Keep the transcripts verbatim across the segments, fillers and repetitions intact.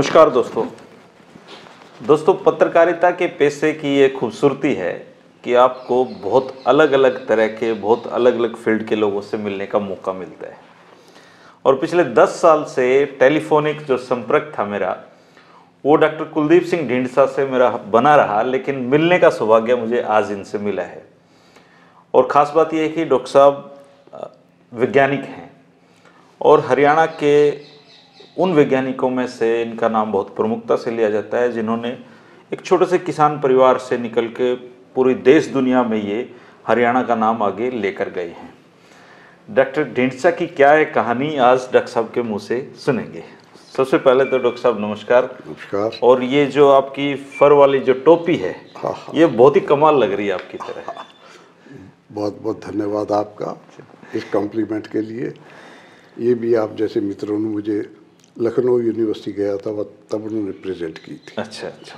नमस्कार दोस्तों दोस्तों पत्रकारिता के पेशे की ये खूबसूरती है कि आपको बहुत अलग अलग तरह के बहुत अलग अलग फील्ड के लोगों से मिलने का मौका मिलता है। और पिछले दस साल से टेलीफोनिक जो संपर्क था मेरा वो डॉक्टर कुलदीप सिंह ढींडसा से मेरा बना रहा, लेकिन मिलने का सौभाग्य मुझे आज इनसे मिला है। और ख़ास बात यह है कि डॉक्टर साहब वैज्ञानिक हैं और हरियाणा के उन वैज्ञानिकों में से इनका नाम बहुत प्रमुखता से लिया जाता है जिन्होंने एक छोटे से किसान परिवार से निकल के पूरी देश दुनिया में ये हरियाणा का नाम आगे लेकर गए हैं। डॉक्टर ढींडसा की क्या है कहानी, आज डॉक्टर साहब के मुंह से सुनेंगे। सबसे पहले तो डॉक्टर साहब नमस्कार। नमस्कार। और ये जो आपकी फर वाली जो टोपी है, हाँ हाँ, ये बहुत ही कमाल लग रही है आपकी तरह। हाँ, बहुत बहुत धन्यवाद आपका इस कॉम्प्लीमेंट के लिए। ये भी आप जैसे मित्रों ने, मुझे लखनऊ यूनिवर्सिटी गया था तब उन्होंने प्रेजेंट की थी। अच्छा अच्छा।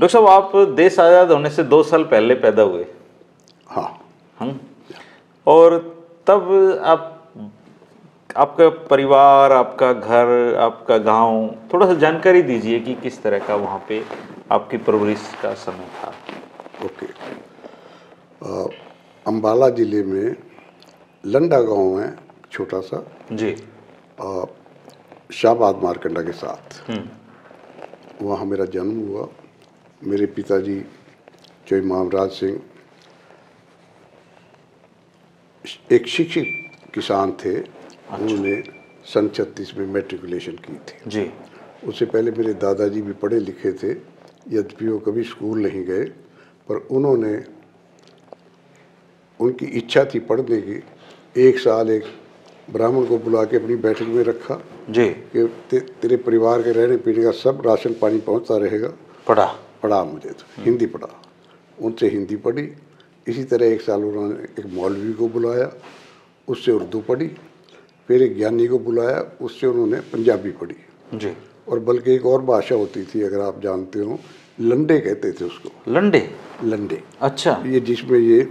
डॉक्टर साहब, आप देश आज़ाद होने से दो साल पहले पैदा हुए। हाँ हम। और तब आप, आपका परिवार, आपका घर, आपका गांव, थोड़ा सा जानकारी दीजिए कि किस तरह का वहाँ पे आपकी परवरिश का समय था। ओके। अम्बाला ज़िले में लंडा गांव है छोटा सा जी, शाहबाद मारकंडा के साथ, वहाँ मेरा जन्म हुआ। मेरे पिताजी जो इमाम राज सिंह एक शिक्षित किसान थे। अच्छा। उन्होंने सन छत्तीस में मेट्रिकुलेशन की थी जी। उससे पहले मेरे दादाजी भी पढ़े लिखे थे, यद्यपि वो कभी स्कूल नहीं गए, पर उन्होंने, उनकी इच्छा थी पढ़ने की। एक साल एक ब्राह्मण को बुला के अपनी बैठक में रखा जी कि ते, तेरे परिवार के रहने पीने का सब राशन पानी पहुंचता रहेगा। पढ़ा पढ़ा मुझे तो हिंदी पढ़ा, उनसे हिंदी पढ़ी। इसी तरह एक साल उन्होंने एक मौलवी को बुलाया, उससे उर्दू पढ़ी। फिर एक ज्ञानी को बुलाया, उससे उन्होंने पंजाबी पढ़ी जी। और बल्कि एक और भाषा होती थी, अगर आप जानते हो, लंडे कहते थे उसको। लंडे? लंडे। अच्छा। ये जिसमें ये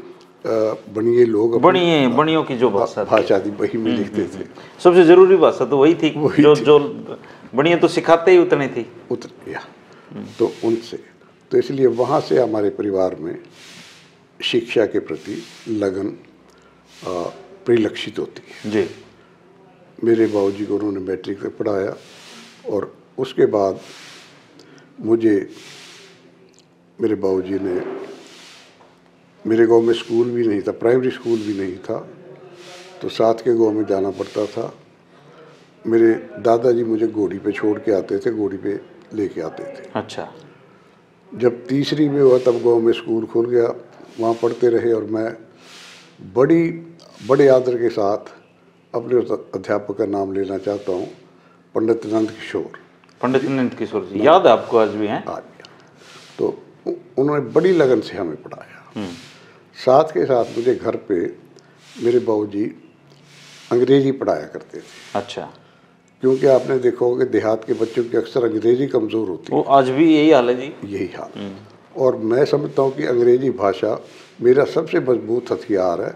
बनिए लोग बनिए बनियों की जो भाषा भाषा थी वही में लिखते थे। सबसे ज़रूरी भाषा तो वही थी, वही जो, जो बनिए तो सिखाते ही उतनी थी उतनी। तो उनसे, तो इसलिए वहाँ से हमारे परिवार में शिक्षा के प्रति लगन परिलक्षित होती है जी। मेरे बाबूजी को उन्होंने मैट्रिक तक पढ़ाया और उसके बाद मुझे मेरे बाबूजी ने, मेरे गांव में स्कूल भी नहीं था, प्राइमरी स्कूल भी नहीं था, तो साथ के गांव में जाना पड़ता था। मेरे दादाजी मुझे घोड़ी पे छोड़ के आते थे, घोड़ी पे लेके आते थे। अच्छा। जब तीसरी में हुआ तब गांव में स्कूल खुल गया, वहाँ पढ़ते रहे और मैं बड़ी बड़े आदर के साथ अपने अध्यापक का नाम लेना चाहता हूँ, पंडित नंदकिशोर। पंडित नंदकिशोर जी याद आपको आज भी हैं? आज। तो उन्होंने बड़ी लगन से हमें पढ़ाया। साथ के साथ मुझे घर पे मेरे बाबूजी अंग्रेजी पढ़ाया करते थे। अच्छा। क्योंकि आपने देखा होगा कि देहात के बच्चों की अक्सर अंग्रेजी कमज़ोर होती है। वो आज भी यही हाल है जी। यही हाल। और मैं समझता हूँ कि अंग्रेजी भाषा मेरा सबसे मजबूत हथियार है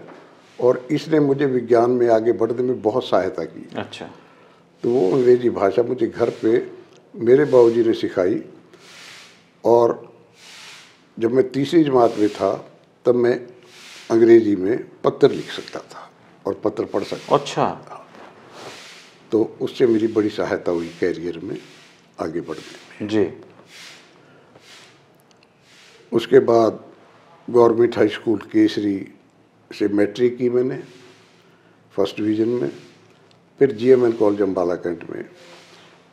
और इसने मुझे विज्ञान में आगे बढ़ने में बहुत सहायता की। अच्छा। तो वो अंग्रेजी भाषा मुझे घर पे मेरे बाबूजी ने सिखाई। और जब मैं तीसरी जमात में था तब मैं अंग्रेजी में पत्र लिख सकता था और पत्र पढ़ सकता। अच्छा। तो उससे मेरी बड़ी सहायता हुई कैरियर में आगे बढ़ने में जी। उसके बाद गवर्मेंट हाई स्कूल केसरी से मैट्रिक की मैंने फर्स्ट डिवीज़न में। फिर G M L college Ambala cantt में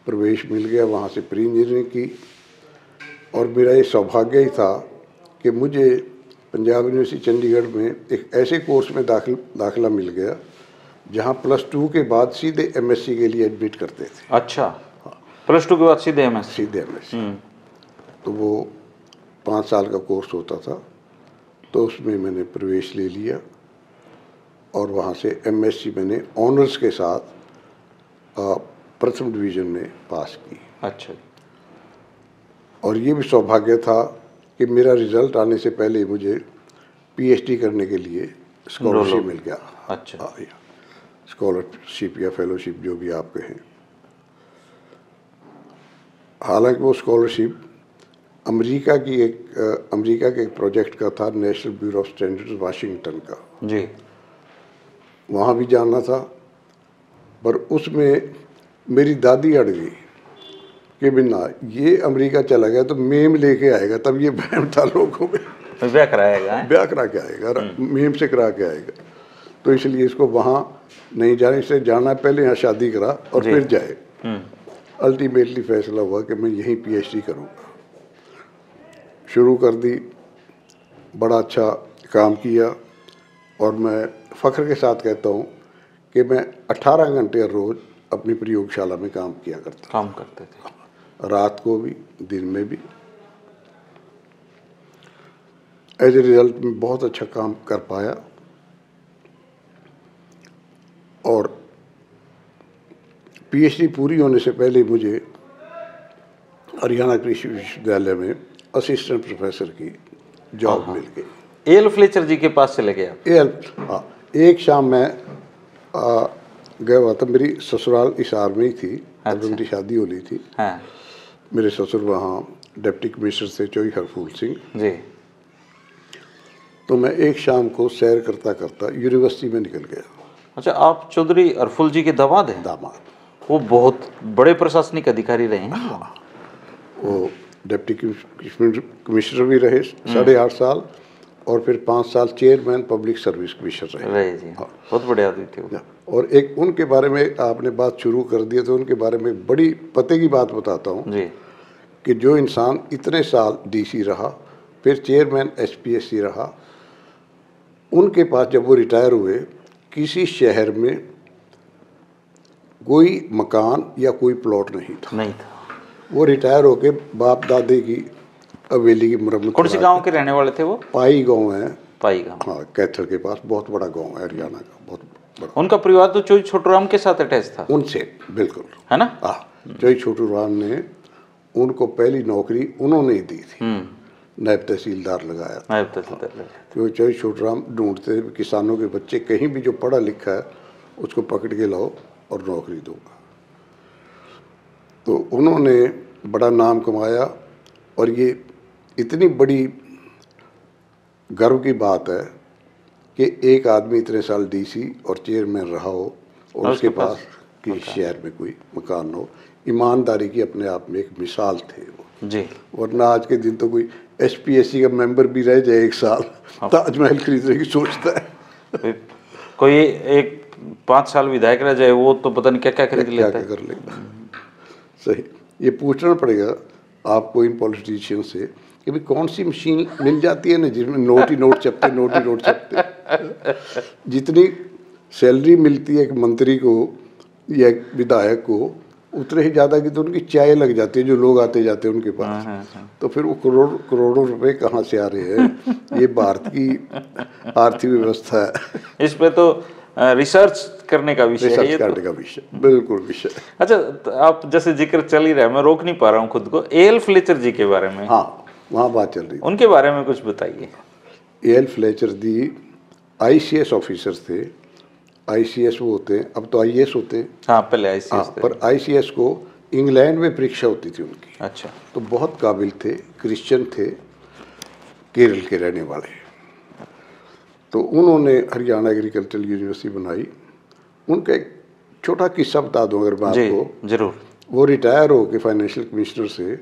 प्रवेश मिल गया, वहाँ से प्री इंजीनियरिंग की। और मेरा ये सौभाग्य ही था कि मुझे पंजाब यूनिवर्सिटी चंडीगढ़ में एक ऐसे कोर्स में दाखिल दाखिला मिल गया जहाँ प्लस टू के बाद सीधे एमएससी के लिए एडमिट करते थे। अच्छा। प्लस टू के बाद सीधे एमएससी? सीधे एमएससी। तो वो पाँच साल का कोर्स होता था, तो उसमें मैंने प्रवेश ले लिया और वहाँ से एमएससी मैंने ऑनर्स के साथ प्रथम डिवीज़न में पास की। अच्छा। और ये भी सौभाग्य था कि मेरा रिज़ल्ट आने से पहले मुझे पीएचडी करने के लिए स्कॉलरशिप मिल गया। अच्छा। स्कॉलरशिप या फेलोशिप जो भी आप कहें। हालांकि वो स्कॉलरशिप अमेरिका की एक अमेरिका के एक प्रोजेक्ट का था, national bureau of standards Washington का जी, वहाँ भी जाना था, पर उसमें मेरी दादी अड़ गई कि बिना ये अमेरिका चला गया तो मेम लेके आएगा, तब ये बहम था लोगों में, ब्याह कराएगा ब्याह करा के आएगा, मेम से करा के आएगा, तो इसलिए इसको वहाँ नहीं जाने से जाना, पहले यहाँ शादी करा और फिर जाए। अल्टीमेटली फैसला हुआ कि मैं यहीं पीएचडी करूँगा, शुरू कर दी, बड़ा अच्छा काम किया और मैं फ़ख्र के साथ कहता हूँ कि मैं अठारह घंटे रोज़ अपनी प्रयोगशाला में काम किया करता काम करते थे, रात को भी दिन में भी। एज ए रिज़ल्ट में बहुत अच्छा काम कर पाया और पीएचडी पूरी होने से पहले मुझे हरियाणा कृषि विश्वविद्यालय में असिस्टेंट प्रोफेसर की जॉब मिल गई। ए.एल. फ्लेचर जी के पास चले गए आप? ए.एल. हाँ, एक शाम मैं गया हुआ था, मेरी ससुराल इसार में ही थी, तब उनकी शादी होनी थी। हाँ। मेरे ससुर वहाँ डिप्टी कमिश्नर थे चौधरी अरफुल सिंह जी, तो मैं एक शाम को सैर करता करता यूनिवर्सिटी में निकल गया। अच्छा, आप चौधरी अरफुल जी के दामाद हैं? दामाद, वो बहुत बड़े प्रशासनिक अधिकारी रहे हैं। हाँ, वो डिप्टी कमिश्नर भी रहे साढ़े आठ साल और फिर पाँच साल चेयरमैन पब्लिक सर्विस कमीशन रहे, रहे जी। हाँ। बहुत बड़े आदमी थे। और एक उनके बारे में आपने बात शुरू कर दी तो उनके बारे में बड़ी पते की बात बताता हूँ कि जो इंसान इतने साल डीसी रहा, फिर चेयरमैन एसपीएससी रहा, उनके पास जब वो रिटायर हुए किसी शहर में कोई मकान या कोई प्लॉट नहीं था नहीं था वो रिटायर होके बाप दादे की हवेली की मरम्मत। कौन से गांव के रहने वाले थे वो? पाई गांव है, पाई गांव, हाँ, कैथल के पास, बहुत बड़ा गांव है हरियाणा का, बहुत बड़ा। उनका परिवार तो चौधरी छोटूराम के साथ अटैच था? उनसे बिल्कुल, है ना। हाँ, चौधरी छोटूराम ने उनको पहली नौकरी उन्होंने ही दी थी, नायब तहसीलदार लगाया था। नायब तहसीलदार लगाया, क्योंकि चौधरी छोटूराम ढूंढते किसानों के बच्चे, कहीं भी जो पढ़ा लिखा है उसको पकड़ के लाओ और नौकरी दूंगा, तो उन्होंने बड़ा नाम कमाया। और ये इतनी बड़ी गर्व की बात है कि एक आदमी इतने साल डीसी और चेयरमैन रहा हो और उसके पास किसी शहर में कोई मकान हो, ईमानदारी की अपने आप में एक मिसाल थे वो जी। वरना आज के दिन तो कोई एसपीएससी का मेंबर भी रह जाए एक साल, ताजमहल खरीदने की सोचता है, कोई एक पाँच साल विधायक रह जाए वो तो पता नहीं क्या क्या खरीद लेता है, क्या कर लेगा। सही, ये पूछना पड़ेगा आपको इन पॉलिटिशियन से कि भी कौन सी मशीन मिल जाती है ना जिसमें नोट ही नोट चपते नोट ही नोट चपते। जितनी सैलरी मिलती है एक मंत्री को या एक विधायक को, उतने ही ज़्यादा की तो उनकी चाय लग जाती है जो लोग आते जाते हैं उनके पास। हाँ, हाँ। तो फिर वो करोड़ करोड़ों रुपए कहाँ से आ रहे हैं? ये भारत की आर्थिक व्यवस्था है, इस पर तो रिसर्च करने का विषय है, ये करने का विषय, बिल्कुल विषय। अच्छा, तो आप जैसे जिक्र चल ही रहा, मैं रोक नहीं पा रहा हूँ खुद को, ए.एल. फ्लेचर जी के बारे में। हाँ, वहाँ बात चल रही, उनके बारे में कुछ बताइए। A L. Fletcher ji ICS officer थे। आईसीएस वो होते हैं, अब तो आईएएस होते हैं। हाँ, पहले आईसीएस थे, पर आईसीएस को इंग्लैंड में परीक्षा होती थी उनकी। अच्छा, तो बहुत काबिल थे, क्रिश्चियन थे, केरल के रहने वाले। तो उन्होंने हरियाणा एग्रीकल्चरल यूनिवर्सिटी बनाई। उनका एक छोटा किस्सा बता दूँ अगर मैं आपको, जरूर। वो रिटायर हो के फाइनेंशियल कमिश्नर से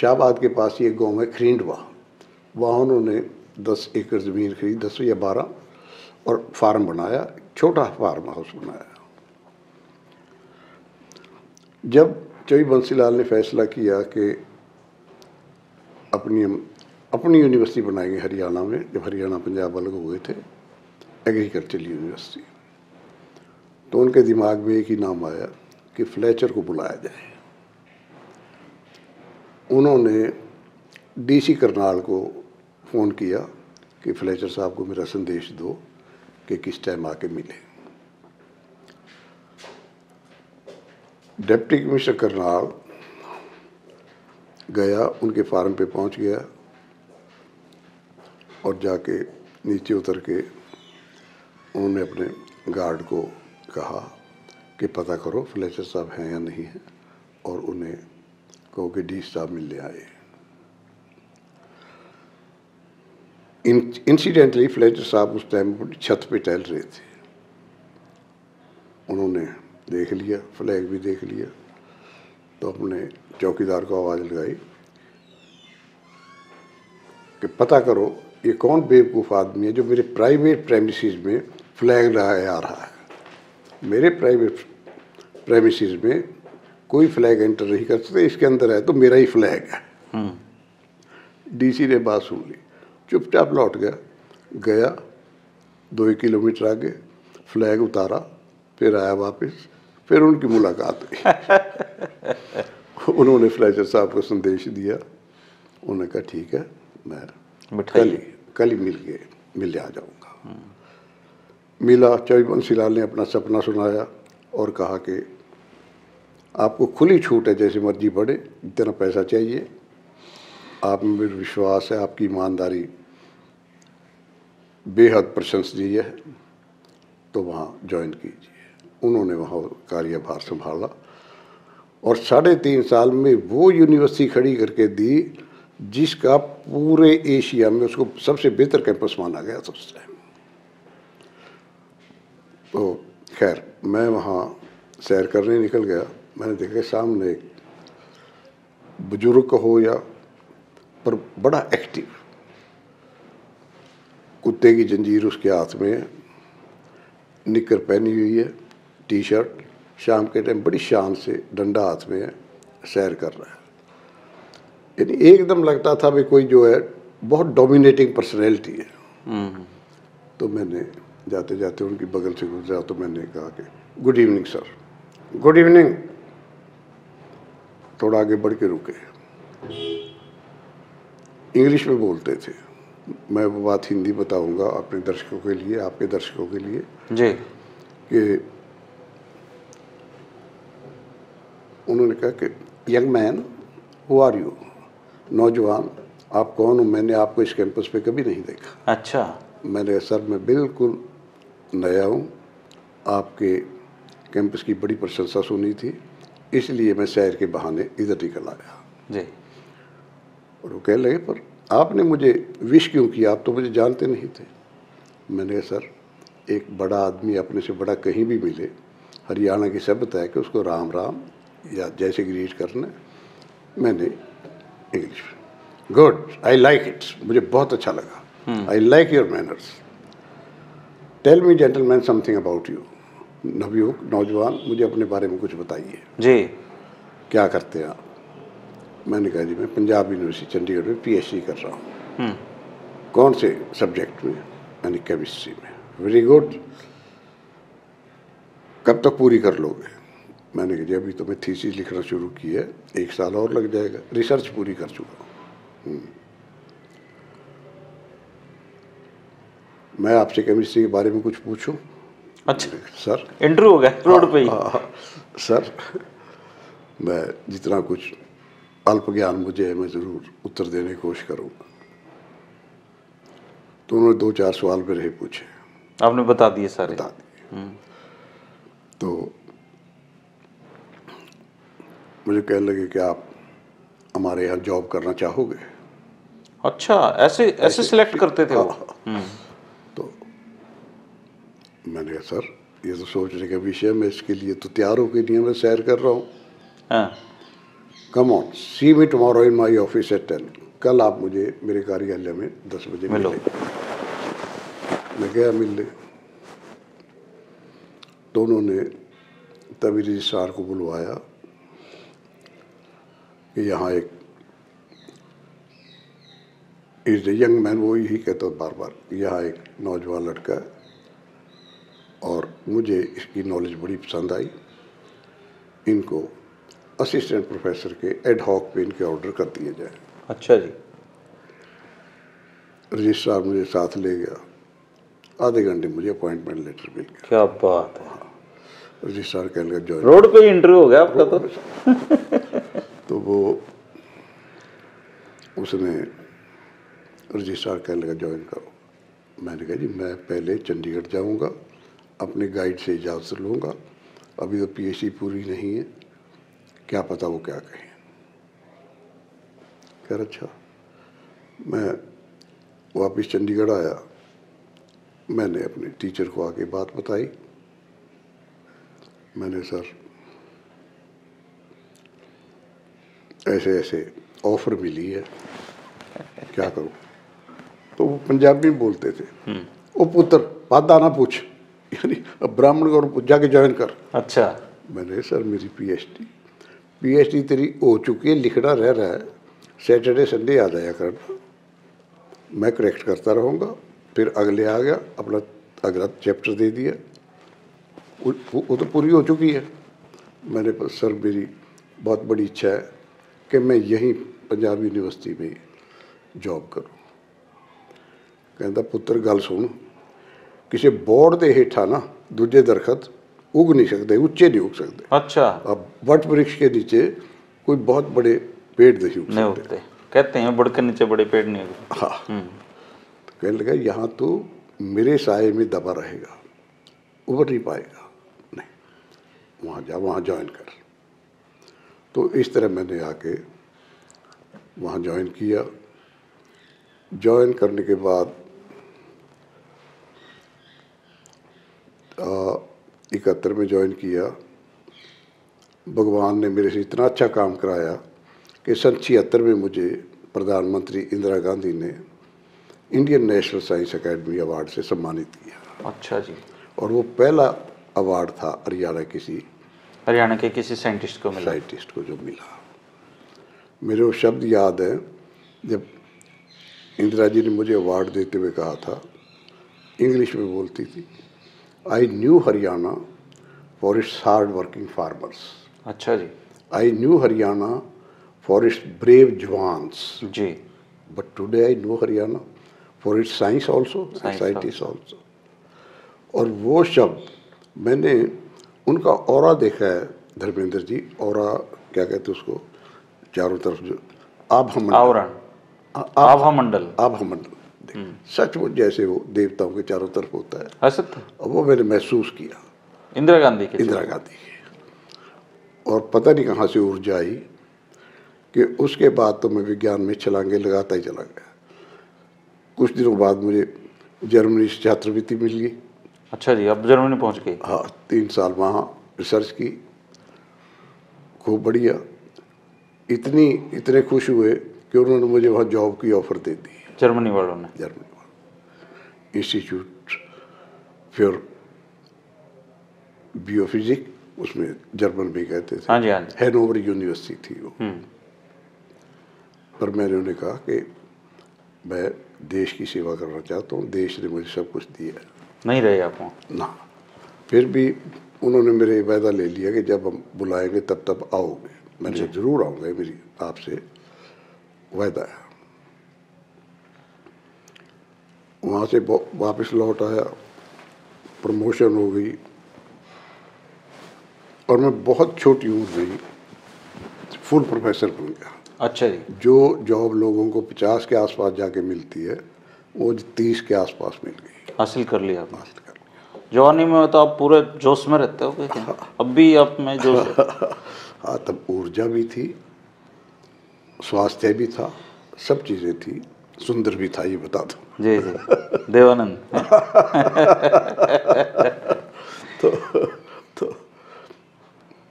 शाहबाद के पास ये गांव है खरींडवा, वहाँ उन्होंने दस एकड़ ज़मीन खरीदी, दस या बारह, और फार्म बनाया, छोटा फार्म हाउस बनाया। जब चौधरी बंसी लाल ने फैसला किया कि अपनी अपनी यूनिवर्सिटी बनाएंगे हरियाणा में, जब हरियाणा पंजाब अलग हुए थे, एग्रीकल्चर यूनिवर्सिटी, तो उनके दिमाग में एक ही नाम आया कि फ्लेचर को बुलाया जाए। उन्होंने डीसी करनाल को फ़ोन किया कि फ्लेचर साहब को मेरा संदेश दो कि किस टाइम आके मिले। डिप्टी कमिश्नर करनाल गया, उनके फार्म पे पहुंच गया और जाके नीचे उतर के उन्होंने अपने गार्ड को कहा कि पता करो फ्लेचर साहब हैं या नहीं हैं, और उन्हें कहो कि डी साहब मिलने आए। इंसिडेंटली फ्लेचर साहब उस टाइम छत पे टहल रहे थे, उन्होंने देख लिया, फ्लैग भी देख लिया, तो अपने चौकीदार को आवाज़ लगाई कि पता करो ये कौन बेवकूफ़ आदमी है जो मेरे प्राइवेट प्रेमिसेस में फ्लैग लगाया आ रहा है। मेरे प्राइवेट प्रेमिसेस में कोई फ्लैग एंटर नहीं कर सकते, इसके अंदर है तो मेरा ही फ्लैग है। डीसी ने बात सुन ली, चुपचाप लौट गया, गया दो ही किलोमीटर आगे, फ्लैग उतारा, फिर आया वापस, फिर उनकी मुलाकात हुई। उन्होंने फ्लेचर साहब को संदेश दिया, उन्होंने कहा ठीक है मैं कल ही कल ही मिल गए मिल आ जाऊँगा। मिला, चौधरी बंसी लाल ने अपना सपना सुनाया और कहा कि आपको खुली छूट है, जैसे मर्जी बढ़े, इतना पैसा चाहिए, आप में मेरा विश्वास है, आपकी ईमानदारी बेहद प्रशंसनीय है, तो वहाँ ज्वाइन कीजिए। उन्होंने वहाँ कार्यभार संभाला और साढ़े तीन साल में वो यूनिवर्सिटी खड़ी करके दी जिसका पूरे एशिया में उसको सबसे बेहतर कैंपस माना गया था उस टाइम। तो खैर मैं वहाँ सैर करने निकल गया, मैंने देखा सामने एक बुजुर्ग हो या पर बड़ा एक्टिव, कुत्ते की जंजीर उसके हाथ में है, निक्कर पहनी हुई है, टी शर्ट, शाम के टाइम बड़ी शान से डंडा हाथ में है, सैर कर रहा है। यानी एकदम लगता था भाई कोई जो है बहुत डोमिनेटिंग पर्सनैलिटी है। तो मैंने जाते जाते उनकी बगल से गुजरा, तो मैंने कहा कि good evening sir. Good evening, थोड़ा आगे बढ़ के रुके, इंग्लिश में बोलते थे। मैं वो बात हिंदी बताऊंगा अपने दर्शकों के लिए, आपके दर्शकों के लिए जी, कि उन्होंने कहा कि young man who are you, नौजवान आप कौन हो, मैंने आपको इस कैंपस पे कभी नहीं देखा। अच्छा। मैंने कहा सर मैं बिल्कुल नया हूँ, आपके कैंपस की बड़ी प्रशंसा सुनी थी, इसलिए मैं सैर के बहाने इधर निकल आया जी। और वो कह लगे पर आपने मुझे विश क्यों किया, आप तो मुझे जानते नहीं थे। मैंने कहा सर एक बड़ा आदमी अपने से बड़ा कहीं भी मिले, हरियाणा की सभ्यता है कि उसको राम राम या जैसे ग्रीट करना। मैंने English good, I like it, मुझे बहुत अच्छा लगा, I like your manners, tell me gentleman something about you. नवयुवक नौजवान मुझे अपने बारे में कुछ बताइए जी, क्या करते हैं आप। मैंने कहा जी मैं पंजाब यूनिवर्सिटी चंडीगढ़ में पीएचडी कर रहा हूँ। कौन से सब्जेक्ट में? मैंने केमिस्ट्री में। वेरी गुड, कब तक पूरी कर लोगे? मैंने कहा जी अभी तो मैं थीसिस लिखना शुरू की है, एक साल और लग जाएगा, रिसर्च पूरी कर चुका हूँ। मैं आपसे केमिस्ट्री के बारे में कुछ पूछूँ? अच्छा सर, इंटरव्यू हो गया रोड पे ही। सर मैं जितना कुछ अल्प ज्ञान मुझे है मैं ज़रूर उत्तर देने की कोशिश करूँगा। तो उन्होंने दो चार सवाल मेरे पूछे, आपने बता दिए सारे, बता दिए। तो मुझे कहने लगे कि आप हमारे यहाँ जॉब करना चाहोगे? अच्छा, ऐसे ऐसे, ऐसे सिलेक्ट करते थे वो? तो मैंने कहा सर ये तो सोचने का विषय, मैं इसके लिए तो तैयार हो के नहीं, मैं सैर कर रहा हूँ। हाँ। Come on, see me tomorrow in my office at ten, कल आप मुझे मेरे कार्यालय में दस बजे मिलो। मैं गया मिलने, तो उन्होंने तभी रजिस्ट्रार को बुलवाया कि यहाँ एक इज ए यंग मैन, वो यही कहता बार बार, यहाँ एक नौजवान लड़का है और मुझे इसकी नॉलेज बड़ी पसंद आई, इनको असिस्टेंट प्रोफेसर के एडहॉक पे इनके ऑर्डर कर दिए जाए। अच्छा जी। रजिस्ट्रार मुझे साथ ले गया, आधे घंटे मुझे अपॉइंटमेंट लेटर मिल गया। क्या बात है। रजिस्ट्रार कहने लगा ज्वाइन, रोड पे इंटरव्यू हो गया आपका तो। तो वो उसने रजिस्ट्रार कहने लगा ज्वाइन करो। मैंने कहा जी मैं पहले चंडीगढ़ जाऊँगा, अपने गाइड से इजाज़त लूँगा, अभी तो पी एच डी पूरी नहीं है, क्या पता वो क्या कहें। खैर अच्छा, मैं वापस चंडीगढ़ आया, मैंने अपने टीचर को आके बात बताई। मैंने सर ऐसे ऐसे ऑफर मिली है, क्या करूं। तो वो पंजाबी बोलते थे, ओ पुत्र वादा ना पूछ, यानी अब ब्राह्मण को जाके ज्वाइन कर। अच्छा। मैंने सर मेरी पीएचडी पीएचडी तेरी हो चुकी है, लिखना रह रहा है, सैटरडे संडे आ जाया करना, मैं करेक्ट करता रहूँगा। फिर अगले आ गया, अपना अगला चैप्टर दे दिया, वो तो पूरी हो चुकी है। मैंने सर मेरी बहुत बड़ी इच्छा है कि मैं यहीं पंजाब यूनिवर्सिटी में जॉब करूँ। कहता पुत्र गल सुन, किसी बोर्ड के हेठा ना दूजे दरखत उग नहीं सकते, उच्चे नहीं उग सकते। अच्छा। अब वट वृक्ष के नीचे कोई बहुत बड़े पेड़ नहीं उग सकते, कहते हैं बड़ के नीचे बड़े पेड़ नहीं उगते। हाँ। कहने लगा यहाँ तो मेरे साए में दबा रहेगा, उभर नहीं पाएगा, नहीं वहाँ जा, वहाँ ज्वाइन कर। तो इस तरह मैंने आके वहाँ ज्वाइन किया। ज्वाइन करने के बाद इकहत्तर में ज्वाइन किया। भगवान ने मेरे से इतना अच्छा काम कराया कि सन छिहत्तर में मुझे प्रधानमंत्री इंदिरा गांधी ने Indian national science academy award से सम्मानित किया। अच्छा जी। और वो पहला अवार्ड था हरियाणा किसी हरियाणा के किसी साइंटिस्ट को मिला साइंटिस्ट को जो मिला। मेरे वो शब्द याद है जब इंदिरा जी ने मुझे अवार्ड देते हुए कहा था, इंग्लिश में बोलती थी, I knew Haryana for its hard working farmers. अच्छा जी। I knew Haryana for its brave jawans जी, but today I know Haryana for its science also scientist also. और वो शब्द मैंने उनका ऑरा देखा है धर्मेंद्र जी, ऑरा क्या कहते हैं उसको, चारों तरफ जो आभा मंडल, आभा मंडल आभा मंडल सचमुच जैसे वो देवताओं के चारों तरफ होता है। असत्य। और वो मैंने महसूस किया इंदिरा गांधी के इंदिरा गांधी के और पता नहीं कहाँ से ऊर्जा आई कि उसके बाद तो मैं विज्ञान में छलांगे लगाता ही चला गया। कुछ दिनों बाद मुझे जर्मनी से छात्रवृत्ति मिल गई। अच्छा जी। अब जर्मनी पहुंच गए। हाँ, तीन साल वहाँ रिसर्च की, खूब बढ़िया। इतनी इतने खुश हुए कि उन्होंने मुझे वहाँ जॉब की ऑफर दे दी, जर्मनी वालों ने जर्मनी वालों इंस्टीट्यूट फॉर बायोफिजिक्स, उसमें जर्मन भी कहते थे। हाँ जी, हाँ जी। हैनोवरी यूनिवर्सिटी थी वो। पर मैंने उन्हें कहा कि मैं देश की सेवा करना चाहता हूँ, देश ने मुझे सब कुछ दिया है। नहीं रहे आप वहाँ ना, फिर भी उन्होंने मेरे वादा ले लिया कि जब हम बुलाएंगे तब तब आओगे। मैंने ज़रूर आऊँगा, मेरी आपसे वादा है। वहाँ से वापस लौट आया, प्रमोशन हो गई और मैं बहुत छोटी उम्र में फुल प्रोफेसर बन गया। अच्छा जी। जो जॉब लोगों को पचास के आसपास जाके मिलती है वो तीस के आसपास मिल गई, हासिल कर लिया आप। हासिल कर लिया। जवानी में तो आप पूरे जोश में रहते हो क्या? हाँ। अब भी आप में जोश? हाँ, तब ऊर्जा भी थी, स्वास्थ्य भी था, सब चीज़ें थी, सुंदर भी था, ये बता दो। जी जी, देवानंद। तो तो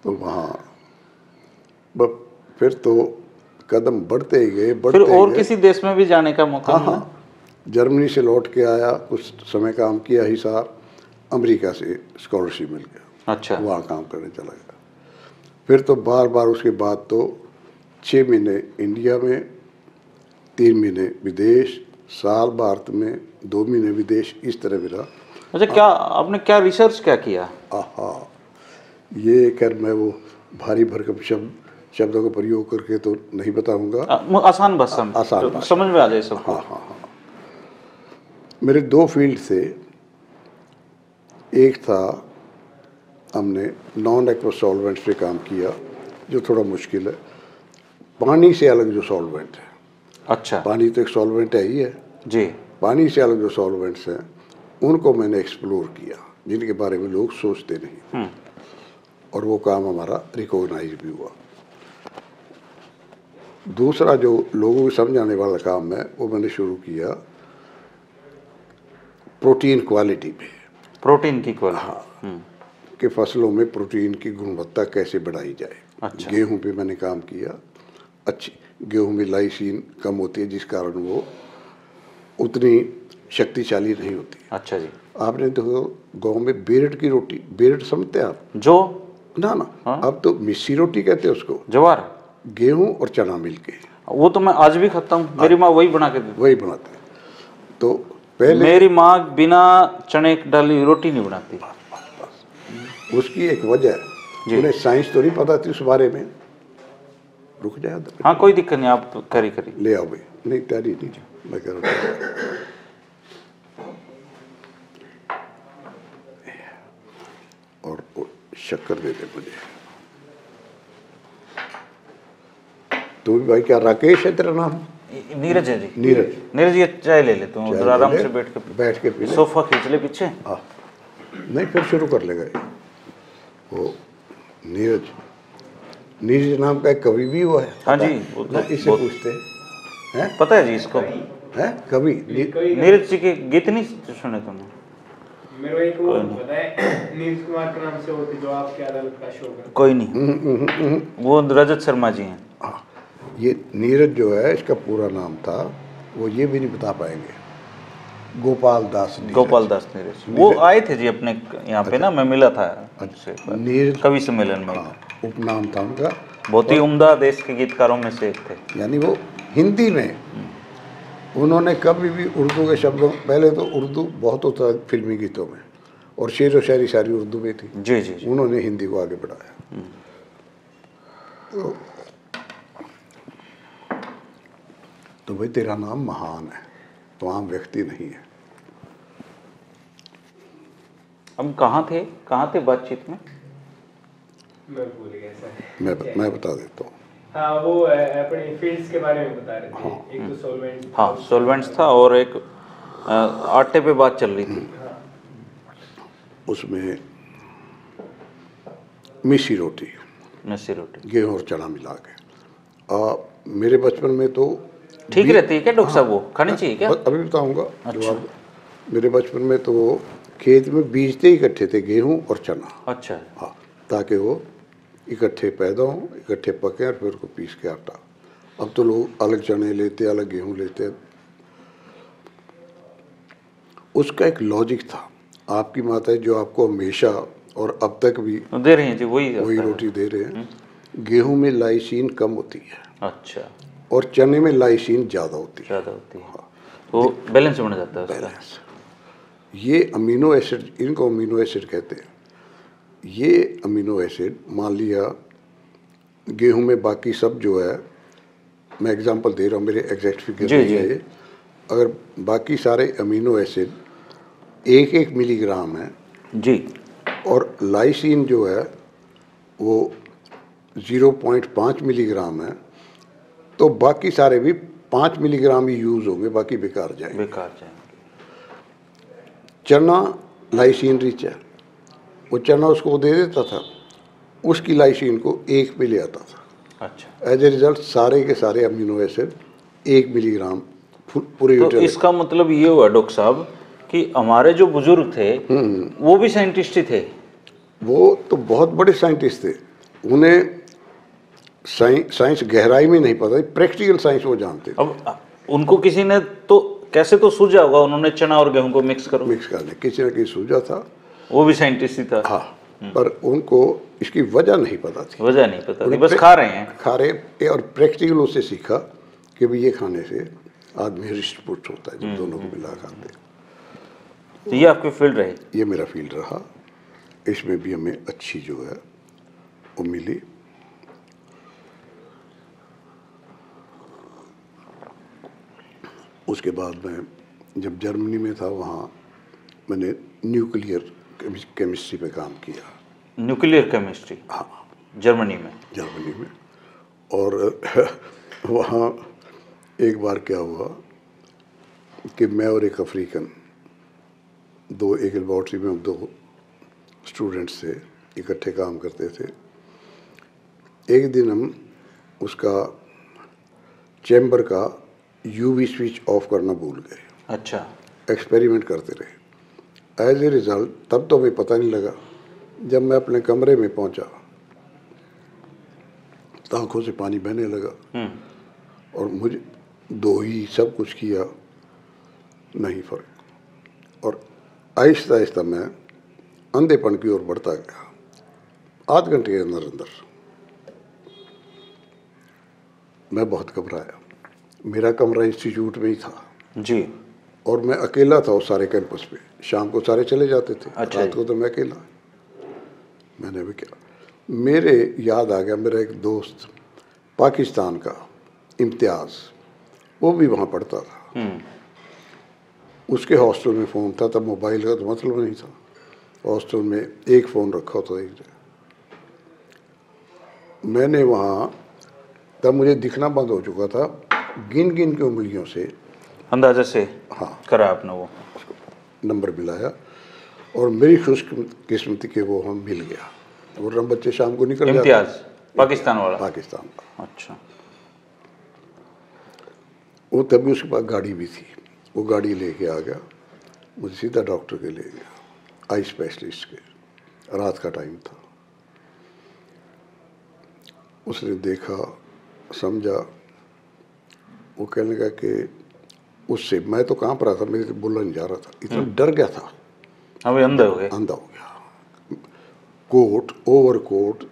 तो वहाँ फिर तो कदम बढ़ते ही गए, बढ़ते फिर और गए। किसी देश में भी जाने का मौका? हाँ, जर्मनी से लौट के आया, कुछ समय काम किया हिसार, अमेरिका से स्कॉलरशिप मिल गया। अच्छा। वहाँ काम करने चला गया। फिर तो बार बार उसके बाद तो छः महीने इंडिया में, तीन महीने विदेश, साल भारत में, दो महीने विदेश, इस तरह मेरा। अच्छा। क्या आपने क्या रिसर्च क्या किया? आहा, ये खैर मैं वो भारी भरकम शब्द शब्दों का प्रयोग करके तो नहीं बताऊँगा, आसान भाषा में, आसान समझ में आ जाए सब। हाँ हाँ हाँ। मेरे दो फील्ड थे, एक था हमने नॉन एक्व सॉल्वेंट्स पे काम किया जो थोड़ा मुश्किल है, पानी से अलग जो सॉल्वेंट है। अच्छा। पानी तो एक सॉल्वेंट है ही है जी। पानी से अलग जो सॉल्वेंट्स हैं उनको मैंने एक्सप्लोर किया, जिनके बारे में लोग सोचते नहीं, और वो काम हमारा रिकॉग्नाइज भी हुआ। दूसरा जो लोगों को समझाने वाला काम है वो मैंने शुरू किया प्रोटीन क्वालिटी पे, प्रोटीन की क्वालिटी, हाँ, कि फसलों में प्रोटीन की गुणवत्ता कैसे बढ़ाई जाए। अच्छा। गेहूं पे मैंने काम किया। अच्छी गेहूं में लाइसीन कम होती है जिस कारण वो उतनी शक्तिशाली नहीं होती। अच्छा जी। आपने देखो गांव में बेरड की रोटी, बेरड समझते हैं आप? जो ना ना हाँ? अब तो मिस्सी रोटी कहते हैं उसको, जवार, गेहूं और चना मिलके। वो तो मैं आज भी खाता हूँ, मेरी माँ वही बना के देती, वही बनाते हैं। तो पहले मेरी माँ बिना चने डाली रोटी नहीं बनाती। उसकी एक वजह है, उन्हें साइंस तो नहीं पता थी उस बारे में। रुक जाए, हाँ कोई दिक्कत नहीं, आप तो करी करी ले आओ भाई, नहीं तैयारी नहीं मैं कर रहा। और शक्कर दे दे मुझे। तो भाई क्या राकेश है तेरा नाम? नीरज है जी। नीरज, नीरज ये चाय ले ले तुम, उधर आराम से बैठ के बैठ के पी ले। सोफा खींच ले पीछे। हाँ नहीं फिर शुरू कर लेगा वो। नीरज, नीरज नाम का एक कवि भी हुआ है। हाँ जी, तो इससे पूछते हैं, पता है जी इसको, है कवि नीरज जी के गीत नहीं सुने तुमने? मेरे एक वो पता है नीरज कुमार के नाम से होती जो आपके अदालत का शो है। कोई नहीं, वो रजत शर्मा जी हैं। ये नीरज जो है इसका पूरा नाम था वो ये भी नहीं बता पाएंगे, गोपाल दास नीरज। गोपाल दास नीरज वो आए थे जी अपने यहाँ पे। अच्छा। ना मैं मिला था उनसे नीरज कवि सम्मेलन में। हाँ, उपनाम था उनका। बहुत ही उम्दा देश के गीतकारों में से एक थे। यानी वो हिंदी में उन्होंने कभी भी उर्दू के शब्दों, पहले तो उर्दू बहुत होता फिल्मी गीतों में और शेर व शायरी सारी उर्दू में थी। जी जी, जी। उन्होंने हिंदी को आगे बढ़ाया। तो, तो भाई तेरा नाम महान है, तो आम व्यक्ति नहीं है। हम कहाँ थे, कहाँ थे बातचीत में? मैं भूल गया सर। मैं ब, मैं बता देता हूँ। हाँ वो अपने फील्ड्स के बारे में बता रहे थे। हाँ, एक तो सॉल्वेंट, हाँ सॉल्वेंट्स था, और एक आटे पे बात चल रही थी। हाँ। उसमें मिसी रोटी, मिसी रोटी गेहूँ और चना मिला के। आ, मेरे बचपन में तो ठीक रहती है क्या डॉक्टर साहब? हाँ, वो खानी चाहिए क्या? अभी बताऊंगा। अच्छा। मेरे बचपन में तो खेत में बीजते ही इकट्ठे थे गेहूं और चना। अच्छा। हाँ, ताकि वो इकट्ठे पैदा हों, इकट्ठे पकें और फिर उसको पीस के आटा। अब तो लोग अलग चने लेते, अलग गेहूं लेते। उसका एक लॉजिक था। आपकी माता जो आपको हमेशा और अब तक भी दे रही थी वही वही रोटी दे रहे हैं। गेहूँ में लाइसीन कम होती है। अच्छा। और चने में लाइसीन ज़्यादा होती है, ज़्यादा होती है। हाँ। तो बैलेंस बन जाता है, बैलेंस। ये अमीनो एसिड, इनको अमीनो एसिड कहते हैं। ये अमीनो एसिड मान लिया गेहूं में, बाकी सब जो है, मैं एग्जांपल दे रहा हूँ, मेरे एग्जैक्ट फिगर नहीं है ये। अगर बाकी सारे अमीनो एसिड एक एक मिलीग्राम है जी, और लाइसीन जो है वो ज़ीरो पॉइंट पाँच मिलीग्राम है, तो बाकी सारे भी पाँच मिलीग्राम ही यूज होंगे, बाकी बेकार जाएंगे, बेकार जाएंगे। चना लाइसीन रिच है, वो चना उसको दे देता था, उसकी लाइसीन को एक पे ले आता था। अच्छा। एज ए रिजल्ट सारे के सारे अमीनो एसिड एक मिलीग्राम पूरे। तो इसका मतलब ये हुआ डॉक्टर साहब कि हमारे जो बुजुर्ग थे वो भी साइंटिस्ट ही थे। वो तो बहुत बड़े साइंटिस्ट थे, उन्हें साइंस साइंस गहराई में नहीं पता, प्रैक्टिकल साइंस वो जानते। अब उनको किसी ने तो कैसे तो सूझा होगा, उन्होंने चना और गेहूं को मिक्स करो, मिक्स कर ले, किसी ना किसी सूझा था, वो भी साइंटिस्ट ही था। हाँ, पर उनको इसकी वजह नहीं पता थी, वजह नहीं पता थी, बस खा रहे हैं, खा रहे, और प्रैक्टिकल उससे सीखा कि भाई ये खाने से आदमी हृष्टपुष्ट होता है जब दोनों को मिला खाते। तो ये आपकी फील्ड रही? ये मेरा फील्ड रहा। इसमें भी हमें अच्छी जो है वो मिली। उसके बाद मैं जब जर्मनी में था, वहाँ मैंने न्यूक्लियर केमिस्ट्री पे काम किया। Nuclear chemistry? हाँ, जर्मनी में। जर्मनी में। और वहाँ एक बार क्या हुआ कि मैं और एक अफ्रीकन, दो एक लेबॉर्ट्री में दो स्टूडेंट्स थे, इकट्ठे काम करते थे। एक दिन हम उसका चैम्बर का यूवी स्विच ऑफ करना भूल गए। अच्छा। एक्सपेरिमेंट करते रहे, एज ए रिज़ल्ट तब तो हमें पता नहीं लगा। जब मैं अपने कमरे में पहुंचा तो आँखों से पानी बहने लगा और मुझे दोही सब कुछ किया, नहीं फ़र्क। और आहिस्ता आहिस्ता मैं अंधेपन की ओर बढ़ता गया। आध घंटे के अंदर अंदर मैं बहुत घबराया। मेरा कमरा इंस्टीट्यूट में ही था जी, और मैं अकेला था उस सारे कैंपस में। शाम को सारे चले जाते थे, अच्छा, रात को तो मैं अकेला। मैंने भी क्या, मेरे याद आ गया, मेरा एक दोस्त पाकिस्तान का इम्तियाज़, वो भी वहाँ पढ़ता था। उसके हॉस्टल में फ़ोन था, तब मोबाइल का तो मतलब नहीं था। हॉस्टल में एक फ़ोन रखा होता था एक जगह। मैंने वहाँ, तब मुझे दिखना बंद हो चुका था, गिन गिन के उंगलियों से अंदाजे से, हाँ, करा आपने वो नंबर मिलाया। और मेरी खुशकिस्मती के वो हम मिल गया। वो बच्चे शाम को निकल इम्तियाज पाकिस्तान वाला पाकिस्तान का। अच्छा। वो तभी उसके पास गाड़ी भी थी, वो गाड़ी लेके आ गया, मुझे सीधा डॉक्टर के ले गया, आई स्पेशलिस्ट के। रात का टाइम था। उसने देखा, समझा। वो कहने लगा कि उससे मैं तो काँप रहा था, मेरे से बोला नहीं जा रहा था, इतना डर गया था। हाँ, भाई अंधा हो गया। अंधा हो गया। कोट ओवर कोट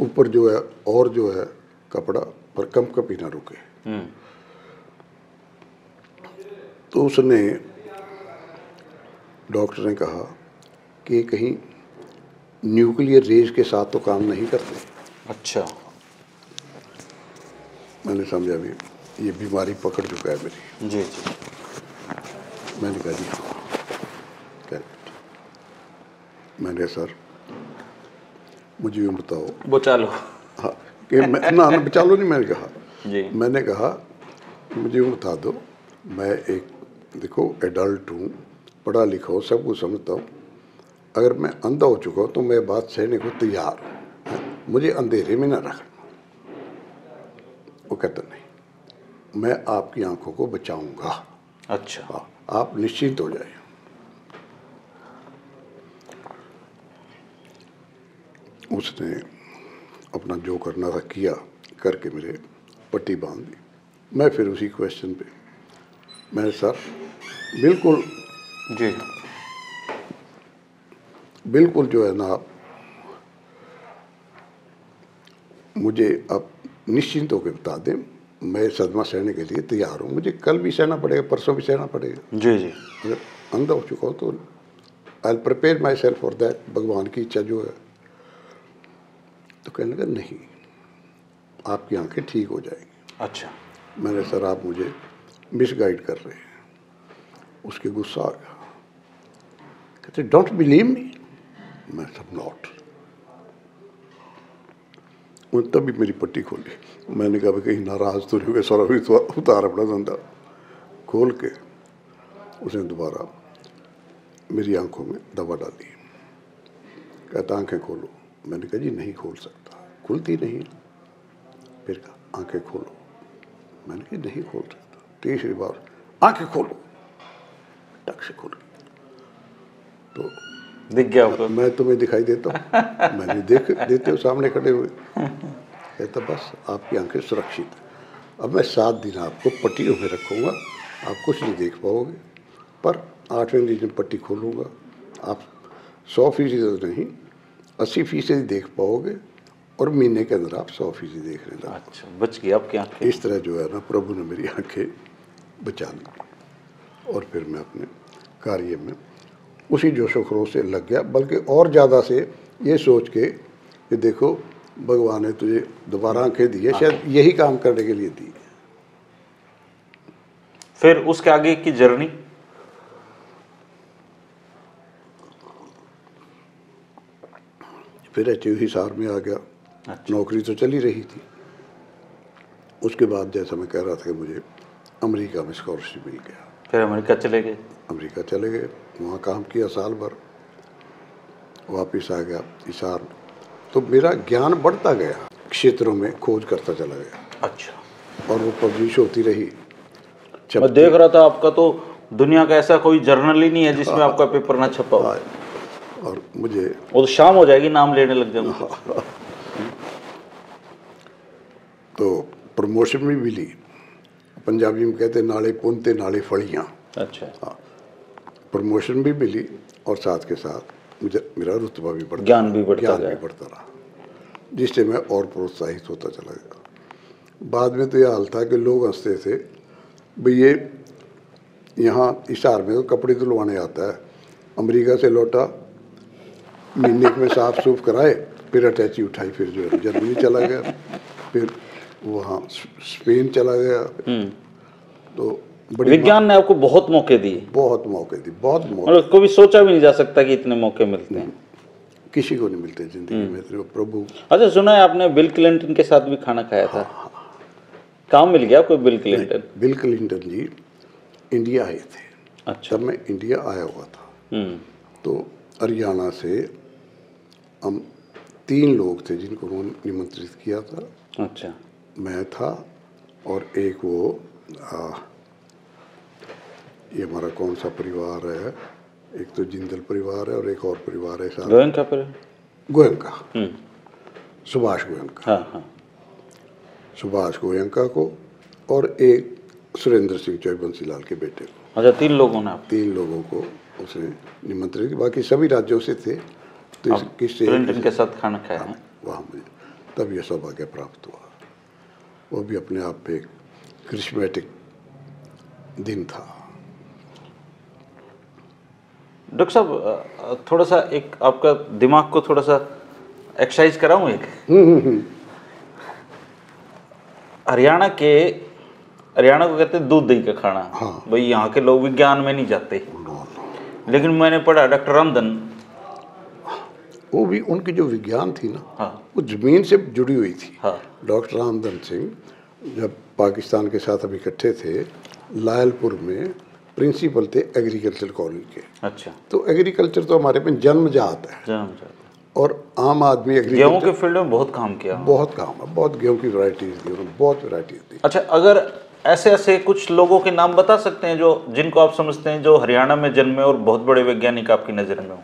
ऊपर जो है और जो है कपड़ा, पर कंपकपी ना रुके। तो उसने, डॉक्टर ने कहा कि कहीं न्यूक्लियर रेज के साथ तो काम नहीं करते। अच्छा। मैंने समझा भी ये बीमारी पकड़ चुका है मेरी। जी जी। मैंने कहा जी हाँ। मैंने सर मुझे यूँ बताओ, बचालो। हाँ कि मैं ना बचालो नहीं, मैंने कहा जी। मैंने कहा मुझे यूँ बता दो, मैं एक देखो एडल्ट हूँ, पढ़ा लिखा हूँ, सब कुछ समझता हूँ। अगर मैं अंधा हो चुका हूँ तो मैं बात सहने को तैयार हूँ, मुझे अंधेरे में ना रखना। वो कहता नहीं, मैं आपकी आंखों को बचाऊंगा। अच्छा। आ, आप निश्चिंत हो जाए। उसने अपना जो करना था किया, करके मेरे पट्टी बांध दी। मैं फिर उसी क्वेश्चन पे, मैंने सर बिल्कुल जी बिल्कुल जो है ना, मुझे अब निश्चिंत होकर बता दें, मैं सदमा सहने के लिए तैयार हूँ। मुझे कल भी सहना पड़ेगा, परसों भी सहना पड़ेगा। जी जी। अगर अंधा हो चुका हो तो I will prepare myself for that, भगवान की इच्छा जो है। तो कहने लगा नहीं, आपकी आंखें ठीक हो जाएंगी। अच्छा। मैंने सर आप मुझे मिसगाइड कर रहे हैं। उसके गुस्सा आ गया, कहते डोंट बिलीव मी। मैं सब नॉट। तभी मेरी पट्टी खोली। मैंने कहा भाई कहीं नाराज तो नहीं हुए, सर अभी तो उतार अपना धंधा। खोल के उसने दोबारा मेरी आंखों में दवा डाली। कहता आंखें खोलो। मैंने कहा जी नहीं खोल सकता। खुलती नहीं। फिर कहा आंखें खोलो। मैंने कहा नहीं खोल सकता। तीसरी बार आंखें खोलो, टक से खोल गई। तो दिख गया होगा, मैं तुम्हें दिखाई देता हूँ। मैंने देख देते हुए सामने खड़े हुए। कहता बस आपकी आंखें सुरक्षित है। अब मैं सात दिन आपको पट्टियों में रखूँगा, आप कुछ नहीं देख पाओगे, पर आठवें दिन पट्टी खोलूँगा, आप सौ फीसद नहीं अस्सी फीसदी देख पाओगे, और महीने के अंदर आप सौ फीसदी देख रहे हैं। अच्छा, बच गया आपकी आँखें। इस तरह जो है ना, प्रभु ने मेरी आँखें बचा ली। और फिर मैं अपने कार्य में उसी जोशो खरोश से लग गया, बल्कि और ज़्यादा से ये सोच के कि देखो भगवान ने तुझे दोबारा आँखें दी है, शायद यही काम करने के लिए दी है। फिर उसके आगे की जर्नी फिर एच यू हिसार में आ गया। अच्छा। नौकरी तो चली रही थी। उसके बाद जैसा मैं कह रहा था कि मुझे अमेरिका में स्कॉलरशिप मिल गया। फिर अमेरिका चले गए। अमेरिका चले गए, वहाँ काम किया साल भर, वापस आ गया हिसार। तो मेरा ज्ञान बढ़ता गया, क्षेत्रों में खोज करता चला गया। अच्छा। और वो पब्लिश होती रही। मैं देख रहा था आपका तो दुनिया का ऐसा कोई जर्नल ही नहीं है जिसमें आपका पेपर ना छपा हो। और मुझे वो तो शाम हो जाएगी, नाम लेने लग जाऊंगा। तो प्रमोशन भी मिली, पंजाबी में कहते नाले पुनते नाले फलियाँ। अच्छा। हाँ, प्रमोशन भी मिली और साथ के साथ मुझे मेरा रुतबा भी बढ़ता, ज्ञान भी बढ़ता ज्ञान भी बढ़ता रहा, जिससे मैं और प्रोत्साहित होता चला गया। बाद में तो यह हाल था कि लोग हंसते थे, भाई ये यहाँ इशार में तो कपड़े धुलवाने आता है, अमेरिका से लौटा, महीने में साफ सूफ कराए, फिर अटैची उठाई, फिर जो है जर्मनी चला गया, फिर वहाँ स्पेन चला गया। तो विज्ञान ने आपको बहुत मौके दिए, बहुत मौके दिए, बहुत मौके। मतलब कभी सोचा भी नहीं जा सकता कि इतने मौके मिलते हैं, किसी को नहीं मिलते जिंदगी में, तो प्रभु। अच्छा, सुना है आपने बिल क्लिंटन के साथ भी खाना खाया था? हाँ, काम मिल गया आपको? Bill Clinton Bill Clinton ji India आए थे। अच्छा। तब मैं इंडिया आया हुआ था, तो हरियाणा से हम तीन लोग थे जिनको उन्होंने निमंत्रित किया था। अच्छा। मैं था और एक वो आ, ये हमारा कौन सा परिवार है, एक तो जिंदल परिवार है और एक और परिवार है गोयंका परिवार, गोयंका, सुभाष गोयंका। हाँ, हाँ। सुभाष गोयंका को और एक सुरेंद्र सिंह चौधरी बंसी लाल के बेटे को। अच्छा, तीन लोगों ने तीन लोगों को उसने निमंत्रित, बाकी सभी राज्यों से थे। तो इस, किस इनके साथ खाना खाया वहाँ मुझे, तब यह सौभाग्य प्राप्त हुआ। वो भी अपने आप पे एक क्रिस्मेटिक दिन था। डॉक्टर साहब, थोड़ा सा एक आपका दिमाग को थोड़ा सा एक्सरसाइज कराऊं? एक हरियाणा के, हरियाणा को कहते हैं दूध दही का खाना। हाँ। भाई यहाँ के लोग विज्ञान में नहीं जाते, लेकिन मैंने पढ़ा डॉक्टर रामधर, वो भी उनकी जो विज्ञान थी ना। हाँ। वो जमीन से जुड़ी हुई थी। हाँ। डॉक्टर रामधर सिंह जब पाकिस्तान के साथ हम इकट्ठे थे, लायलपुर में प्रिंसिपल थे एग्रीकल्चर कॉलेज के। अच्छा। तो एग्रीकल्चर तो हमारे में जन्मजात है, जन्मजात, और आम आदमी गेहूं के फील्ड में बहुत काम किया, बहुत काम है, बहुत गेहूं की वैरायटीज दी, बहुत वैरायटीज दी। अच्छा, अगर ऐसे ऐसे कुछ लोगों के नाम बता सकते हैं जो जिनको आप समझते हैं जो हरियाणा में जन्मे और बहुत बड़े वैज्ञानिक आपकी नज़र में हों?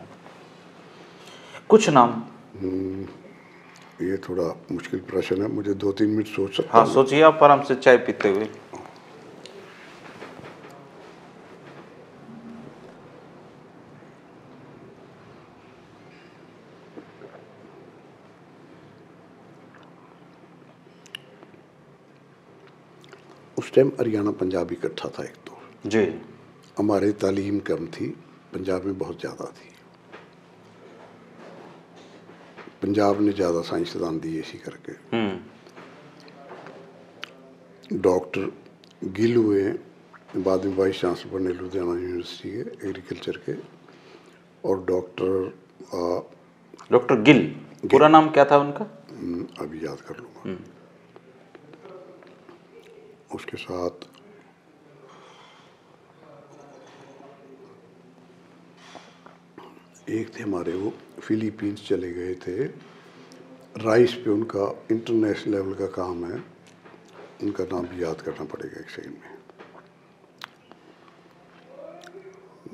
कुछ नाम? ये थोड़ा मुश्किल प्रश्न है, मुझे दो तीन मिनट सोच सकता। हाँ, सोचिए आप आराम से चाय पीते हुए। उस टाइम हरियाणा पंजाब इकट्ठा था, एक तो जी हमारे तालीम कम थी, पंजाब में बहुत ज़्यादा थी, पंजाब ने ज़्यादा साइंसदान दिए इसी करके। डॉक्टर गिल हुए, बाद में वाइस चांसलर बने लुधियाना यूनिवर्सिटी के एग्रीकल्चर के, और डॉक्टर डॉक्टर गिल, पूरा नाम क्या था उनका अभी याद कर लूँगा, उसके साथ एक थे हमारे, वो फिलीपींस चले गए थे, राइस पे उनका इंटरनेशनल लेवल का काम है, उनका नाम भी याद करना पड़ेगा एक सेकंड में।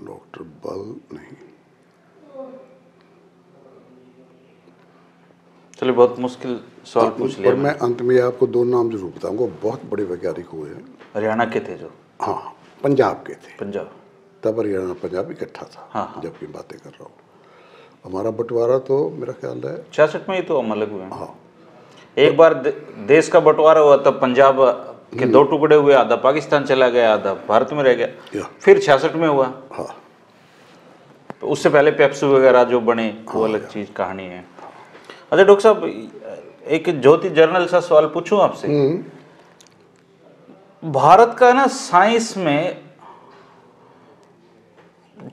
डॉक्टर बल नहीं, चलिए बहुत मुश्किल सवाल पूछ लिया। और मैं अंत में आपको दो नाम जरूर बताऊंगा, बहुत बड़े वैज्ञानिक हुए हैं, हरियाणा के थे जो। हाँ, पंजाब के थे, पंजाब, तब हरियाणा पंजाब इकट्ठा था। हाँ, हाँ। जबकि बातें कर रहा हूँ, हमारा बंटवारा तो मेरा ख्याल है छियासठ में ही तो हम अलग हुए। हाँ, एक बार दे, देश का बंटवारा हुआ, तब पंजाब के दो टुकड़े हुए, आधा पाकिस्तान चला गया, आधा भारत में रह गया, फिर छियासठ में हुआ। हाँ, उससे पहले पेप्सी वगैरह जो बने वो अलग चीज कहानी है। अच्छा डॉक्टर साहब, एक ज्योति जर्नल सा सवाल पूछूं आपसे, भारत का ना साइंस में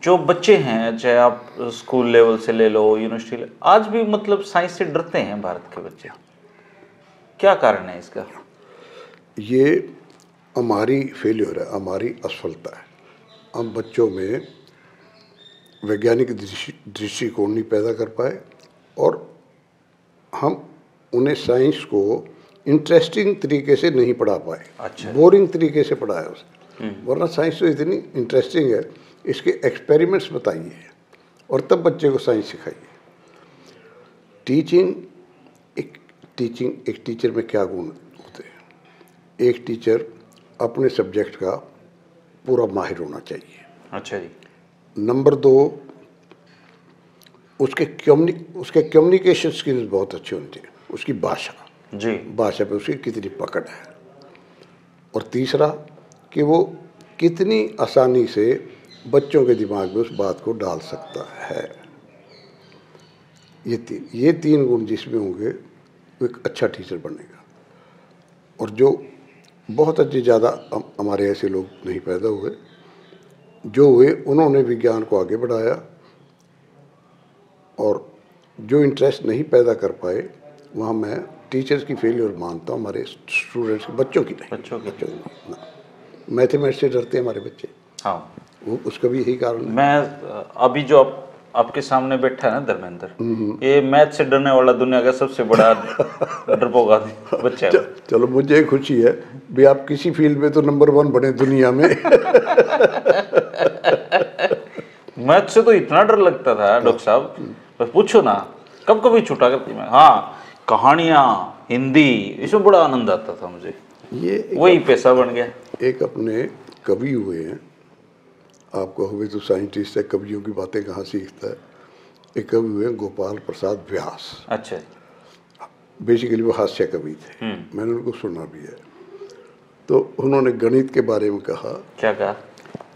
जो बच्चे हैं, चाहे आप स्कूल लेवल से ले लो, यूनिवर्सिटी लेवल, आज भी मतलब साइंस से डरते हैं भारत के बच्चे, क्या कारण है इसका? ये हमारी फेल्योर है, हमारी असफलता है। हम बच्चों में वैज्ञानिक दृष्टिकोण नहीं पैदा कर पाए और हम उन्हें साइंस को इंटरेस्टिंग तरीके से नहीं पढ़ा पाए, अच्छा, बोरिंग तरीके से पढ़ाया उसने, वरना साइंस तो इतनी इंटरेस्टिंग है, इसके एक्सपेरिमेंट्स बताइए और तब बच्चे को साइंस सिखाइए। टीचिंग एक टीचिंग एक टीचर में क्या गुण होते हैं? एक टीचर अपने सब्जेक्ट का पूरा माहिर होना चाहिए, अच्छा जी। नंबर दो, उसके कम्युनिक उसके कम्युनिकेशन स्किल्स बहुत अच्छे होते हैं, उसकी भाषा जी भाषा पे उसकी कितनी पकड़ है। और तीसरा कि वो कितनी आसानी से बच्चों के दिमाग में उस बात को डाल सकता है। ये तीन ये तीन गुण जिसमें होंगे वो एक अच्छा टीचर बनेगा। और जो बहुत अच्छे ज़्यादा हमारे ऐसे लोग नहीं पैदा हुए, जो हुए उन्होंने विज्ञान को आगे बढ़ाया, और जो इंटरेस्ट नहीं पैदा कर पाए वहाँ मैं टीचर्स की फेलियर मानता हूँ, हमारे स्टूडेंट्स की, बच्चों की नहीं, बच्चों की, बच्चों की ना। मैथमेटिक्स से डरते हैं हमारे बच्चे, हाँ, वो उसका भी यही कारण है। मैं अभी जो आप आपके सामने बैठा है ना धर्मेंद्र, ये मैथ से डरने वाला दुनिया का सबसे बड़ा डरपोक आदमी बच्चा है। चलो मुझे खुशी है भी आप किसी फील्ड में तो नंबर वन बने दुनिया में। मैथ से तो इतना डर लगता था डॉक्टर साहब, बस पूछो ना, कब कभी छूटा करती मैं। हाँ, कहानियाँ, हिंदी, इसमें बड़ा आनंद आता था मुझे, ये वही पैसा बन गया। एक अपने कवि हुए हैं, आप कहोगे तो साइंटिस्ट है, कवियों की बातें कहाँ सीखता है, एक कवि हुए गोपाल प्रसाद व्यास, अच्छा, बेसिकली वो हास्य कवि थे, मैंने उनको सुना भी है। तो उन्होंने गणित के बारे में कहा, क्या कहा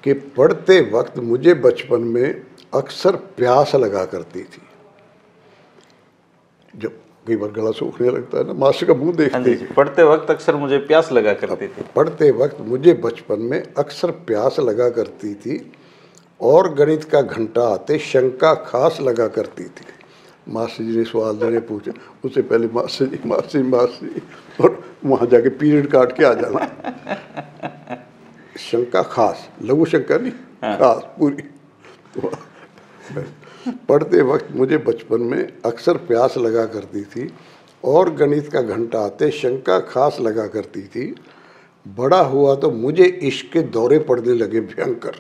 कि पढ़ते वक्त मुझे बचपन में अक्सर प्यास लगा करती थी, जब कई बार गला सूखने लगता है ना, मास्टर का मुंह देखते हैं, पढ़ते वक्त अक्सर मुझे प्यास लगा करती थी पढ़ते वक्त मुझे बचपन में अक्सर प्यास लगा करती थी और गणित का घंटा आते शंका खास लगा करती थी। मास्टर जी ने सवाल देने पूछा, उससे पहले master ji master ji master ji और वहाँ जाके पीरियड काट के आ जाना। शंका खास, लघु शंका नहीं, हाँ। खास पूरी। पढ़ते वक्त मुझे बचपन में अक्सर प्यास लगा करती थी और गणित का घंटा आते शंका खास लगा करती थी। बड़ा हुआ तो मुझे इश्क के दौरे पड़ने लगे भयंकर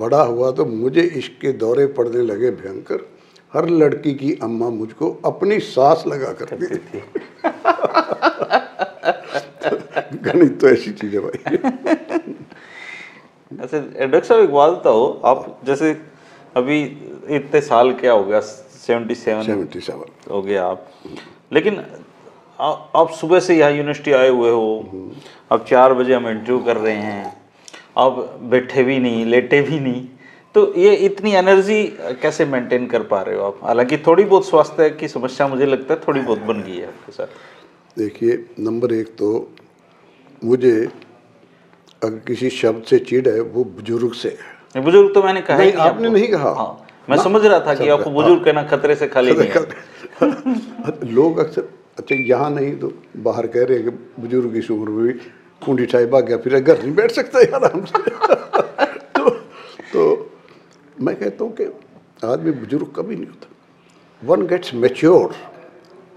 बड़ा हुआ तो मुझे इश्क के दौरे पड़ने लगे भयंकर हर लड़की की अम्मा मुझको अपनी सास लगा करती थी। गणित तो ऐसी चीज़ है भाई। ऐसे डॉक्टर साहब एक बात हो, आप जैसे अभी इतने साल क्या हो गया, सेवेंटी सेवन सेवेंटी सेवन हो गया आप, लेकिन आ, आप सुबह से यहाँ यूनिवर्सिटी आए हुए हो, आप चार बजे हम इंटरव्यू कर रहे हैं, आप बैठे भी नहीं, लेटे भी नहीं, तो ये इतनी एनर्जी कैसे मेंटेन कर पा रहे हो आप? हालांकि थोड़ी बहुत स्वास्थ्य की समस्या मुझे लगता है थोड़ी बहुत बन गई है आपके साथ। देखिए, नंबर एक तो मुझे अगर किसी शब्द से चिढ़ है वो बुजुर्ग से है। बुजुर्ग तो मैंने कहा नहीं, आपने नहीं कहा, हाँ, मैं समझ रहा था कि आपको बुजुर्ग कहना खतरे से खाली नहीं है। लोग अक्सर, अच्छा यहाँ नहीं तो बाहर कह रहे हैं कि बुजुर्ग इस उम्र में भी खूंडी ठाई भाग गया, फिर घर नहीं बैठ सकता यार आराम से। तो, तो मैं कहता हूँ कि आदमी बुजुर्ग कभी नहीं होता, वन गेट्स मेच्योर,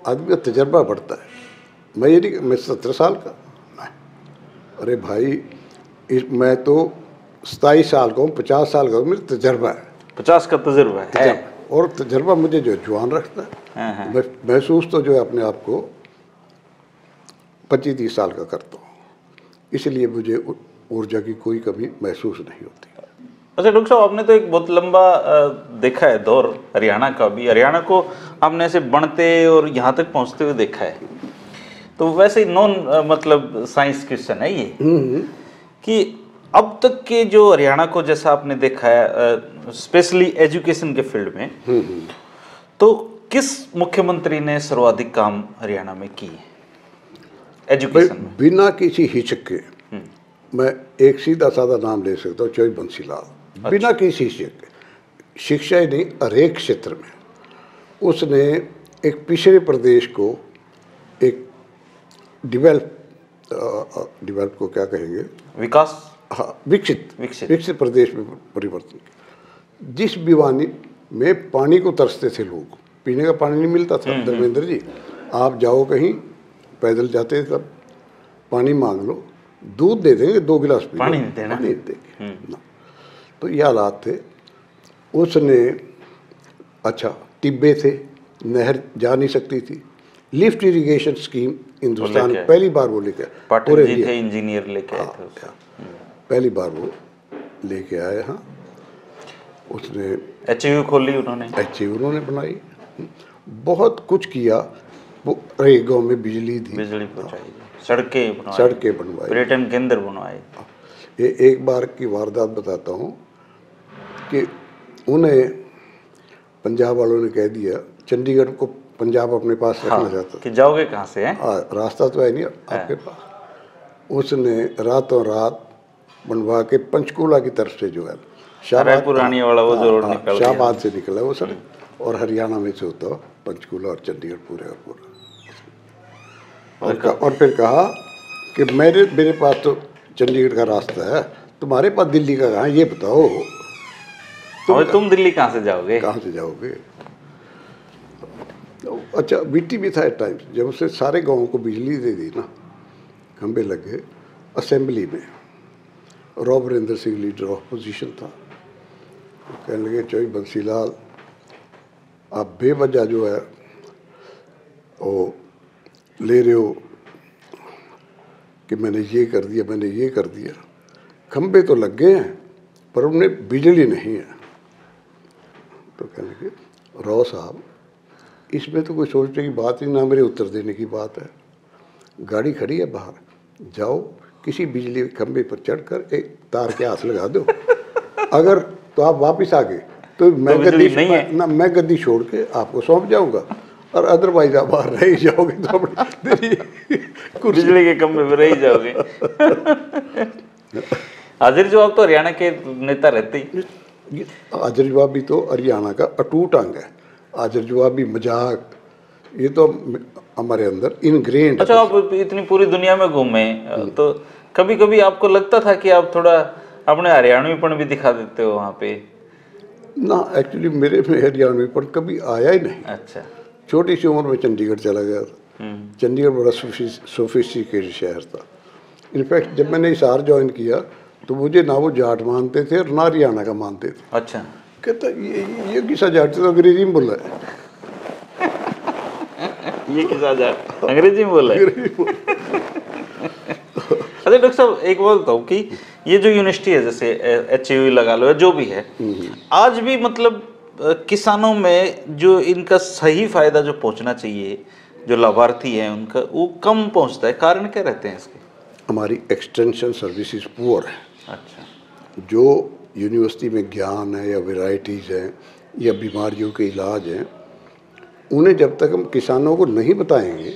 आदमी का तजर्बा बढ़ता है। मैं ये नहीं, मैं सत्रह साल का, अरे भाई मैं तो सताईस साल का हूँ, पचास साल का हूँ, मेरा तजर्बा है, पचास का तजर्बा है, है। और तजर्बा मुझे जो जवान रखता है, मैं महसूस तो जो है अपने आप को पच्चीस तीस साल का करता हूँ, इसलिए मुझे ऊर्जा की कोई कमी महसूस नहीं होती। अच्छा डॉक्टर साहब, आपने तो एक बहुत लंबा देखा है दौर हरियाणा का भी, हरियाणा को आपने ऐसे बढ़ते और यहाँ तक पहुँचते हुए देखा है, तो वैसे ही नॉन मतलब साइंस क्वेश्चन है ये कि अब तक के जो हरियाणा को जैसा आपने देखा है स्पेशली एजुकेशन के फील्ड में, तो किस मुख्यमंत्री ने सर्वाधिक काम हरियाणा में की एजुकेशन में? बिना किसी हिचक के मैं एक सीधा साधा नाम ले सकता हूँ, चौधरी बंसी लाल। बिना किसी हिचक के, शिक्षा ही नहीं हरेक क्षेत्र में, उसने एक पिछड़े प्रदेश को एक डिवेल्प डिवेल्प को क्या कहेंगे, विकास, हाँ, विकसित विकसित विकसित प्रदेश में परिवर्तन। जिस भिवानी में पानी को तरसते थे लोग, पीने का पानी नहीं मिलता था, धर्मेंद्र जी आप जाओ कहीं पैदल जाते थे तब, पानी मांग लो, दूध दे देंगे, दो गिलास पी पानी देते ना, देंगे ना। तो ये हालात थे। उसने अच्छा टिब्बे थे, नहर जा नहीं सकती थी, लिफ्ट इरिगेशन स्कीम हिंदुस्तान पहली बार वो लेके आया, पूरे इंजीनियर लेके आए थे, पहली बार वो लेके आए। हाँ, उसने एचयू खोली, उन्होंने एचयू उन्होंने बनाई, बहुत कुछ किया वो। हरेक गाँव में बिजली दी, बिजली पहुँचाई, सड़कें सड़कें बनवाई, पर्यटन केंद्र बनवाए। ये एक बार की वारदात बताता हूँ कि उन्हें पंजाब वालों ने कह दिया, चंडीगढ़ को पंजाब अपने पास हाँ, रखना चाहता कि जाओगे कहाँ से हैं, रास्ता तो है नहीं आपके पास। उसने रातों रात बनवा के पंचकूला की तरफ से जो है शाहबाद पुरानी वाला वो जो रोड निकला, शाहबाद से निकला वो सड़क, और हरियाणा में से होता पंचकूला और चंडीगढ़ पूरे और पूरा। और फिर कहा कि मेरे मेरे पास तो चंडीगढ़ का रास्ता है, तुम्हारे पास दिल्ली का कहाँ, ये बताओ तुम, तुम दिल्ली कहाँ से जाओगे, कहाँ से जाओगे। तो अच्छा बीटी भी था एट टाइम्स, जब उससे सारे गाँव को बिजली दे दी ना, खंबे लगे। असेंबली में राव बरिंदर सिंह लीडर ऑपोजिशन था, वो कहने लगे चौधरी बंसी लाल आप बेवजह जो है वो ले रहे हो कि मैंने ये कर दिया, मैंने ये कर दिया। खंबे तो लग गए हैं पर उन्हें बिजली नहीं है। तो कहने लगे राव साहब इसमें तो कोई सोचने की बात ही ना, मेरे उत्तर देने की बात है, गाड़ी खड़ी है बाहर, जाओ किसी बिजली खंबे पर चढ़कर एक तार के हाथ लगा दो, अगर तो आप वापस आ गए तो मैं गद्दी ना, मैं गद्दी छोड़ के आपको सौंप जाऊंगा, और अदरवाइज आप बाहर रह ही जाओगे, तो बिजली के खंबे पर रह ही जाओगे। हाजिर जवाब तो हरियाणा के नेता रहते ही, हाजिर जवाब भी तो हरियाणा का अटूट अंग है, हाजिर जवाब भी, मजाक, ये तो हमारे अंदर इनग्रेन्ड। अच्छा आप इतनी पूरी दुनिया में घूमे तो कभी कभी आपको लगता था कि आप थोड़ा अपने हरियाणवीपन भी दिखा देते हो वहाँ पे? ना, एक्चुअली मेरे में हरियाणवीपन कभी आया ही नहीं। अच्छा, छोटी सी उम्र में चंडीगढ़ चला गया था। चंडीगढ़ बड़ा सोफिस्टिकेटेड शहर था। इनफैक्ट जब मैंने इशार ज्वाइन किया तो मुझे ना वो जाट मानते थे और ना हरियाणा का मानते थे। अच्छा, कहता ये ये किसा जाट तो अंग्रेजी में बोल रहा है, ये किसा जाट अंग्रेजी में बोल रहा है। अरे डॉक्टर साहब एक बात बताओ कि ये जो यूनिवर्सिटी है, जैसे एचयू लगा लो जो भी है, आज भी मतलब किसानों में जो इनका सही फायदा जो पहुंचना चाहिए, जो लाभार्थी है उनका, वो कम पहुंचता है। कारण क्या रहते हैं इसके? हमारी एक्सटेंशन सर्विसेज पुअर है। अच्छा, जो यूनिवर्सिटी में ज्ञान है या वेराइटीज़ हैं या बीमारियों के इलाज हैं, उन्हें जब तक हम किसानों को नहीं बताएंगे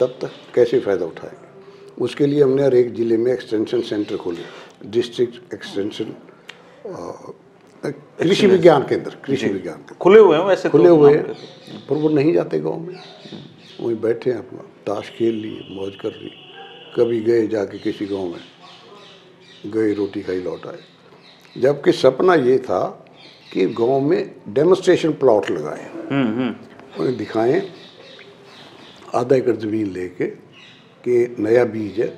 तब तक कैसे फ़ायदा उठाएंगे। उसके लिए हमने हर एक ज़िले में एक्सटेंशन सेंटर खोले, डिस्ट्रिक्ट एक्सटेंशन कृषि विज्ञान केंद्र, कृषि विज्ञान केंद्र खुले हुए हैं, वैसे खुले हुए हैं पर वो नहीं जाते गांव में, वहीं बैठे हैं अपना ताश खेल लिए, मौज कर ली, कभी गए जाके किसी गाँव में गए, रोटी खाई, लौट आए। जबकि सपना ये था कि गांव में डेमोस्ट्रेशन प्लॉट लगाएं, उन्हें दिखाएं आधा एकड़ ज़मीन लेके कि नया बीज है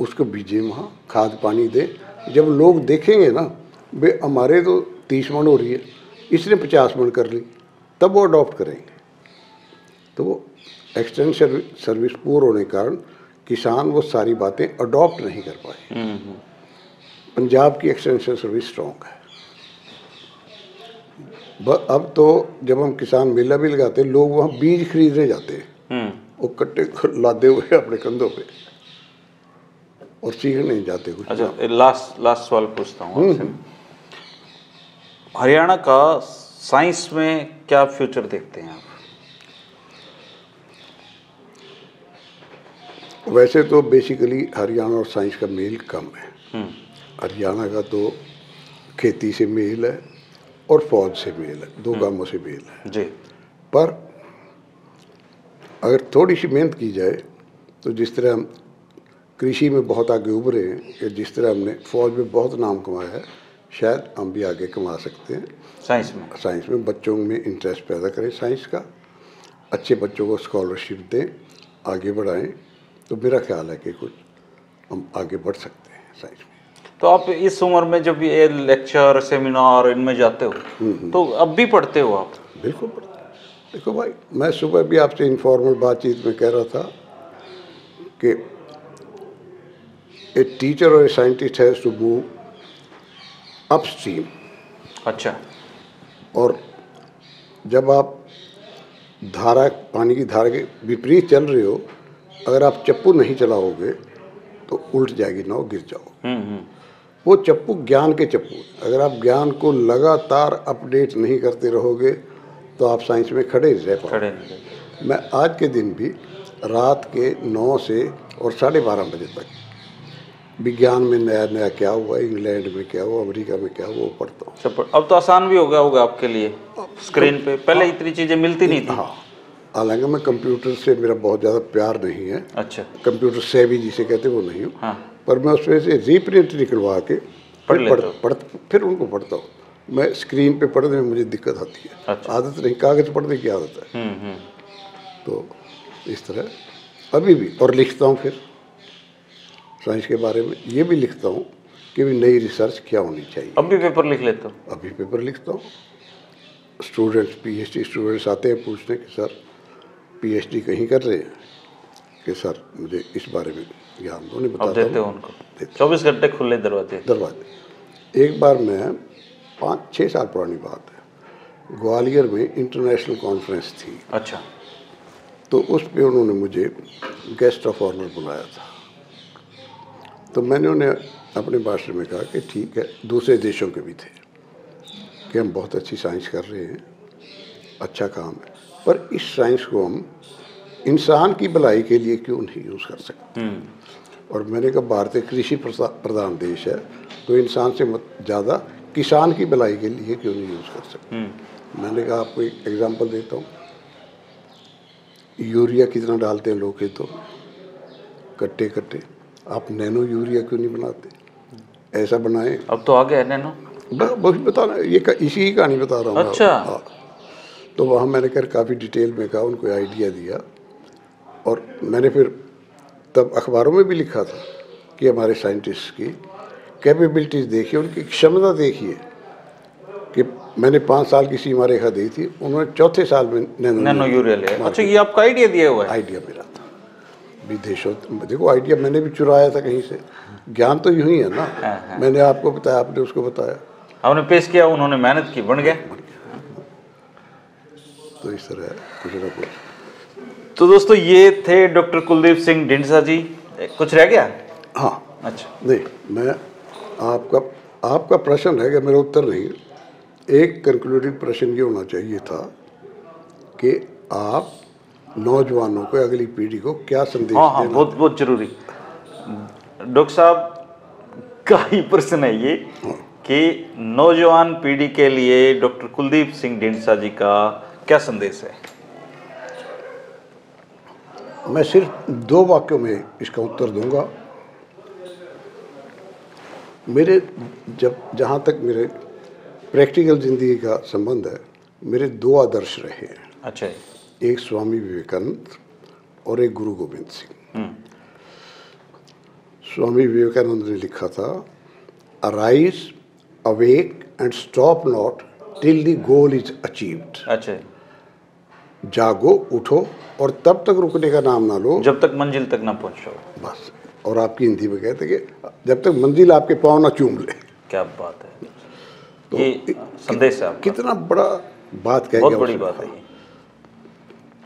उसको बीजें, वहाँ खाद पानी दें। जब लोग देखेंगे ना वे हमारे तो तीस मन हो रही है, इसने पचास मन कर ली, तब वो अडॉप्ट करेंगे। तो वो एक्सटेंशन सर्विस पूर होने के कारण किसान वो सारी बातें अडॉप्ट नहीं कर पाए। पंजाब की एक्सटेंशन सर्विस स्ट्रॉन्ग है। अब तो जब हम किसान मेला भी लगाते हैं, लोग वहाँ बीज खरीदने जाते हैं, वो कट्टे लादे हुए अपने कंधों पे, और सीखने जाते कुछ। अच्छा लास्ट लास्ट सवाल पूछता हूँ आपसे, हरियाणा का साइंस में क्या फ्यूचर देखते हैं आप? वैसे तो बेसिकली हरियाणा और साइंस का मेल कम है। हरियाणा का तो खेती से मेल है और फौज से मेल है, दो कामों से मेल है जी। पर अगर थोड़ी सी मेहनत की जाए तो जिस तरह हम कृषि में बहुत आगे उभरे हैं या जिस तरह हमने फौज में बहुत नाम कमाया है, शायद हम भी आगे कमा सकते हैं साइंस में। साइंस में बच्चों में इंटरेस्ट पैदा करें साइंस का, अच्छे बच्चों को स्कॉलरशिप दें, आगे बढ़ाएं तो मेरा ख्याल है कि कुछ हम आगे बढ़ सकते हैं साइंस में। तो आप इस उम्र में जब ये लेक्चर सेमिनार इनमें जाते हो तो अब भी पढ़ते हो आप? बिल्कुल पढ़ते हैं। देखो भाई, मैं सुबह भी आपसे इनफॉर्मल बातचीत में कह रहा था कि ए टीचर और a scientist has to move upstream. अच्छा। और जब आप धारा, पानी की धारा के विपरीत चल रहे हो, अगर आप चप्पू नहीं चलाओगे तो उल्ट जाएगी नाव, गिर जाओगे। वो चप्पू ज्ञान के चप्पू। अगर आप ज्ञान को लगातार अपडेट नहीं करते रहोगे तो आप साइंस में खड़े रह पाओगे। मैं आज के दिन भी रात के नौ से और साढ़े बारह बजे तक विज्ञान में नया नया क्या हुआ, इंग्लैंड में क्या हुआ, अमेरिका में क्या हुआ, वो पढ़ता हूँ। सब अब तो आसान भी हो गया होगा आपके लिए, स्क्रीन पे पहले इतनी चीज़ें मिलती नहीं थी। हाँ, हालांकि मैं कंप्यूटर से मेरा बहुत ज़्यादा प्यार नहीं है। अच्छा। कंप्यूटर सेवी जिसे कहते हैं वो नहीं हूँ। हाँ। पर मैं उसमें से रीप्रिंट निकलवा के फिर पढ़, पढ़ फिर उनको पढ़ता हूँ। मैं स्क्रीन पे पढ़ने में मुझे दिक्कत आती है। अच्छा। आदत नहीं, कागज़ पढ़ने की आदत है। हुँ, हुँ। तो इस तरह अभी भी, और लिखता हूँ फिर साइंस के बारे में ये भी लिखता हूँ कि भी नई रिसर्च क्या होनी चाहिए। अभी पेपर लिख लेता हूँ। अभी पेपर लिखता हूँ। Students, P H D students आते हैं पूछने कि सर पीएचडी कहीं कर रहे हैं कि सर मुझे इस बारे में ज्ञान दो, नहीं बताते हैं उनको। चौबीस घंटे खुले दरवाजे दरवाजे एक बार मैं, पाँच छः साल पुरानी बात है, ग्वालियर में इंटरनेशनल कॉन्फ्रेंस थी। अच्छा। तो उस पे उन्होंने मुझे गेस्ट ऑफ ऑनर बुलाया था। तो मैंने उन्हें अपने भाषण में कहा कि ठीक है, दूसरे देशों के भी थे, कि हम बहुत अच्छी साइंस कर रहे हैं, अच्छा काम है, पर इस साइंस को हम इंसान की भलाई के लिए क्यों नहीं यूज़ कर सकते। और मैंने कहा भारत एक कृषि प्रधान देश है, तो इंसान से मत ज़्यादा किसान की भलाई के लिए क्यों नहीं यूज़ कर सकते। मैंने कहा आपको एक एग्जांपल देता हूँ, यूरिया कितना डालते हैं लोग खेतों, कट्टे कट्टे, आप नैनो यूरिया क्यों नहीं बनाते, ऐसा बनाएं। अब तो आ गया नैनो, बस बता रहा, ये इसी की कहानी बता रहा हूँ। अच्छा। तो वहाँ मैंने कर काफ़ी डिटेल में कहा, उनको आइडिया दिया, और मैंने फिर तब अखबारों में भी लिखा था कि हमारे साइंटिस्ट की कैपेबिलिटीज़ देखिए, उनकी क्षमता देखिए। कि मैंने पाँच साल की सीमा रेखा दी थी, उन्होंने चौथे साल में नैनो नैनो यूरिया लिया। अच्छा, ये आपका आइडिया दिया हुआ है? आइडिया मेरा था, विदेशों, देखो आइडिया मैंने भी चुराया था कहीं से, ज्ञान तो यूँ ही है ना। मैंने आपको बताया, आपने उसको बताया, हमने पेश किया, उन्होंने मेहनत की, बन गया। तो इस तरह कुछ ना कुछ। तो दोस्तों ये थे डॉक्टर कुलदीप सिंह ढींडसा जी। कुछ रह गया? हाँ। अच्छा। नहीं, मैं आपका आपका प्रश्न है कि मेरा उत्तर नहीं, एक कंक्लूडिंग प्रश्न ये होना चाहिए था कि आप नौजवानों को, अगली पीढ़ी को क्या संदेश? हाँ हाँ, बहुत बहुत जरूरी। डॉक्टर साहब का ही प्रश्न है ये। हाँ। कि नौजवान पीढ़ी के लिए डॉक्टर कुलदीप सिंह ढींडसा जी का क्या संदेश है? मैं सिर्फ दो वाक्यों में इसका उत्तर दूंगा। मेरे जब जहाँ तक मेरे प्रैक्टिकल ज़िंदगी का संबंध है, मेरे दो आदर्श रहे हैं। अच्छा। एक स्वामी विवेकानंद और एक गुरु गोविंद सिंह। स्वामी विवेकानंद ने लिखा था, arise, awake and stop not till the goal is achieved. अच्छा। जागो, उठो, और तब तक रुकने का नाम ना लो जब तक मंजिल तक ना पहुंचो। बस। और आपकी हिंदी में कहते हैं कि जब तक मंजिल आपके पाँव ना चूम ले। क्या बात है। तो ये संदेश है आपका। कितना बड़ा बात कह गया, बहुत बड़ी बात है।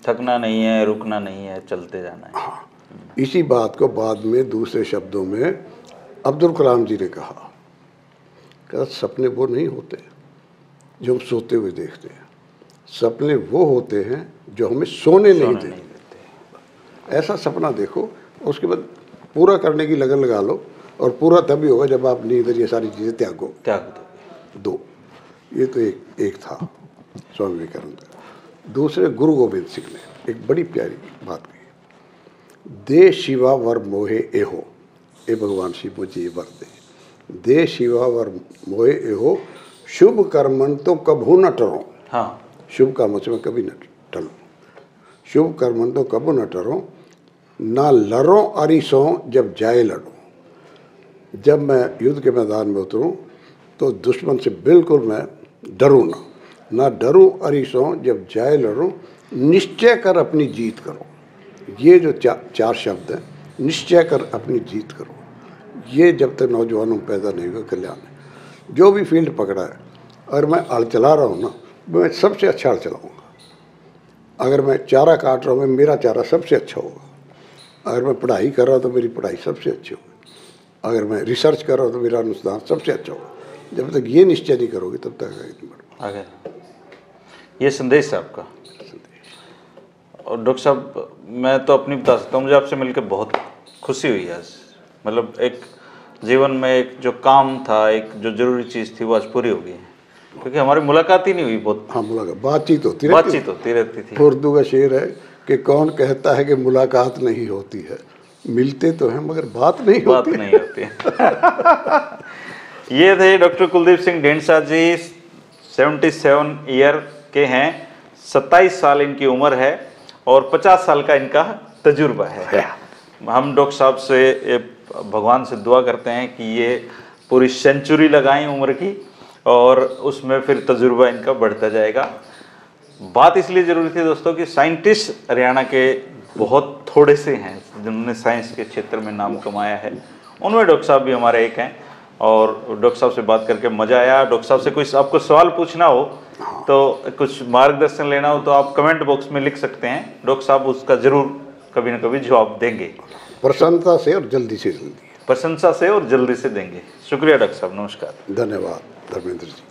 थकना नहीं है, रुकना नहीं है, चलते जाना है। हाँ। इसी बात को बाद में दूसरे शब्दों में अब्दुल कलाम जी ने कहा, कहा सपने वो नहीं होते जो हम सोते हुए देखते हैं, सपने वो होते हैं जो हमें सोने, सोने नहीं, देते। नहीं देते। ऐसा सपना देखो, उसके बाद पूरा करने की लगन लगा लो, और पूरा तभी होगा जब आप नींद, ये सारी चीज़ें त्यागो, त्याग दो दो ये तो एक एक था स्वामी विवेकानंद का। दूसरे गुरु गोविंद सिंह ने एक बड़ी प्यारी बात कही, दे शिवा वर मोहे ए हो, ए भगवान शिव मुझे ये वर दे, दे शिवा वर मोहे ए हो, शुभ कर्मन तो कभू न टरो। हाँ। शुभ कर्म से मैं कभी न टलो, शुभ कर्मन तो कभू न टरो, ना लड़ो अरिसों जब जाए लड़ो। जब मैं युद्ध के मैदान में उतरूँ तो दुश्मन से बिल्कुल मैं डरूँ ना, ना डरूँ अरिसों जब जाए लड़ूँ, निश्चय कर अपनी जीत करो। ये जो चा, चार शब्द हैं, निश्चय कर अपनी जीत करो, ये जब तक नौजवानों में पैदा नहीं हुआ कल्याण है। जो भी फील्ड पकड़ा है और मैं हल चला रहा हूँ ना, मैं सबसे अच्छा हल चलाऊँगा। अगर मैं चारा काट रहा हूँ, मैं मेरा चारा सबसे अच्छा होगा। अगर मैं पढ़ाई कर रहा हूँ तो मेरी पढ़ाई सबसे अच्छी होगी। अगर मैं रिसर्च कर रहा हूँ तो मेरा अनुसंधान सबसे अच्छा होगा। जब तक ये निश्चय नहीं करोगे तब तक आगे नहीं बढ़ पाओगे। ये संदेश है आपका। संदेश। और डॉक्टर साहब, मैं तो अपनी बता सकता हूँ, मुझे आपसे मिलकर बहुत खुशी हुई आज। मतलब एक जीवन में एक जो काम था, एक जो जरूरी चीज़ थी, वो आज पूरी हो गई है। क्योंकि हमारी मुलाकात ही नहीं हुई बहुत। हाँ, मुलाकात बातचीत होती रहती बातचीत होती रहती थी। उर्दू का शेर है कि कौन कहता है कि मुलाकात नहीं होती है, मिलते तो हैं मगर बात नहीं बात होती नहीं होती है। ये थे डॉक्टर कुलदीप सिंह ढींडसा जी। सतहत्तर ईयर के हैं, सत्ताईस साल इनकी उम्र है और पचास साल का इनका तजुर्बा है। हम डॉक्टर साहब से, भगवान से दुआ करते हैं कि ये पूरी सेंचुरी लगाएं उम्र की, और उसमें फिर तजुर्बा इनका बढ़ता जाएगा। बात इसलिए ज़रूरी थी दोस्तों कि साइंटिस्ट हरियाणा के बहुत थोड़े से हैं जिन्होंने साइंस के क्षेत्र में नाम कमाया है, उनमें डॉक्टर साहब भी हमारे एक हैं। और डॉक्टर साहब से बात करके मज़ा आया। डॉक्टर साहब से कुछ आपको सवाल पूछना हो तो, कुछ मार्गदर्शन लेना हो तो आप कमेंट बॉक्स में लिख सकते हैं। डॉक्टर साहब उसका ज़रूर कभी ना कभी जवाब देंगे, प्रसन्नता से और जल्दी से जल्दी प्रशंसा से और जल्दी से देंगे। शुक्रिया डॉक्टर साहब, नमस्कार। धन्यवाद धर्मेंद्र जी।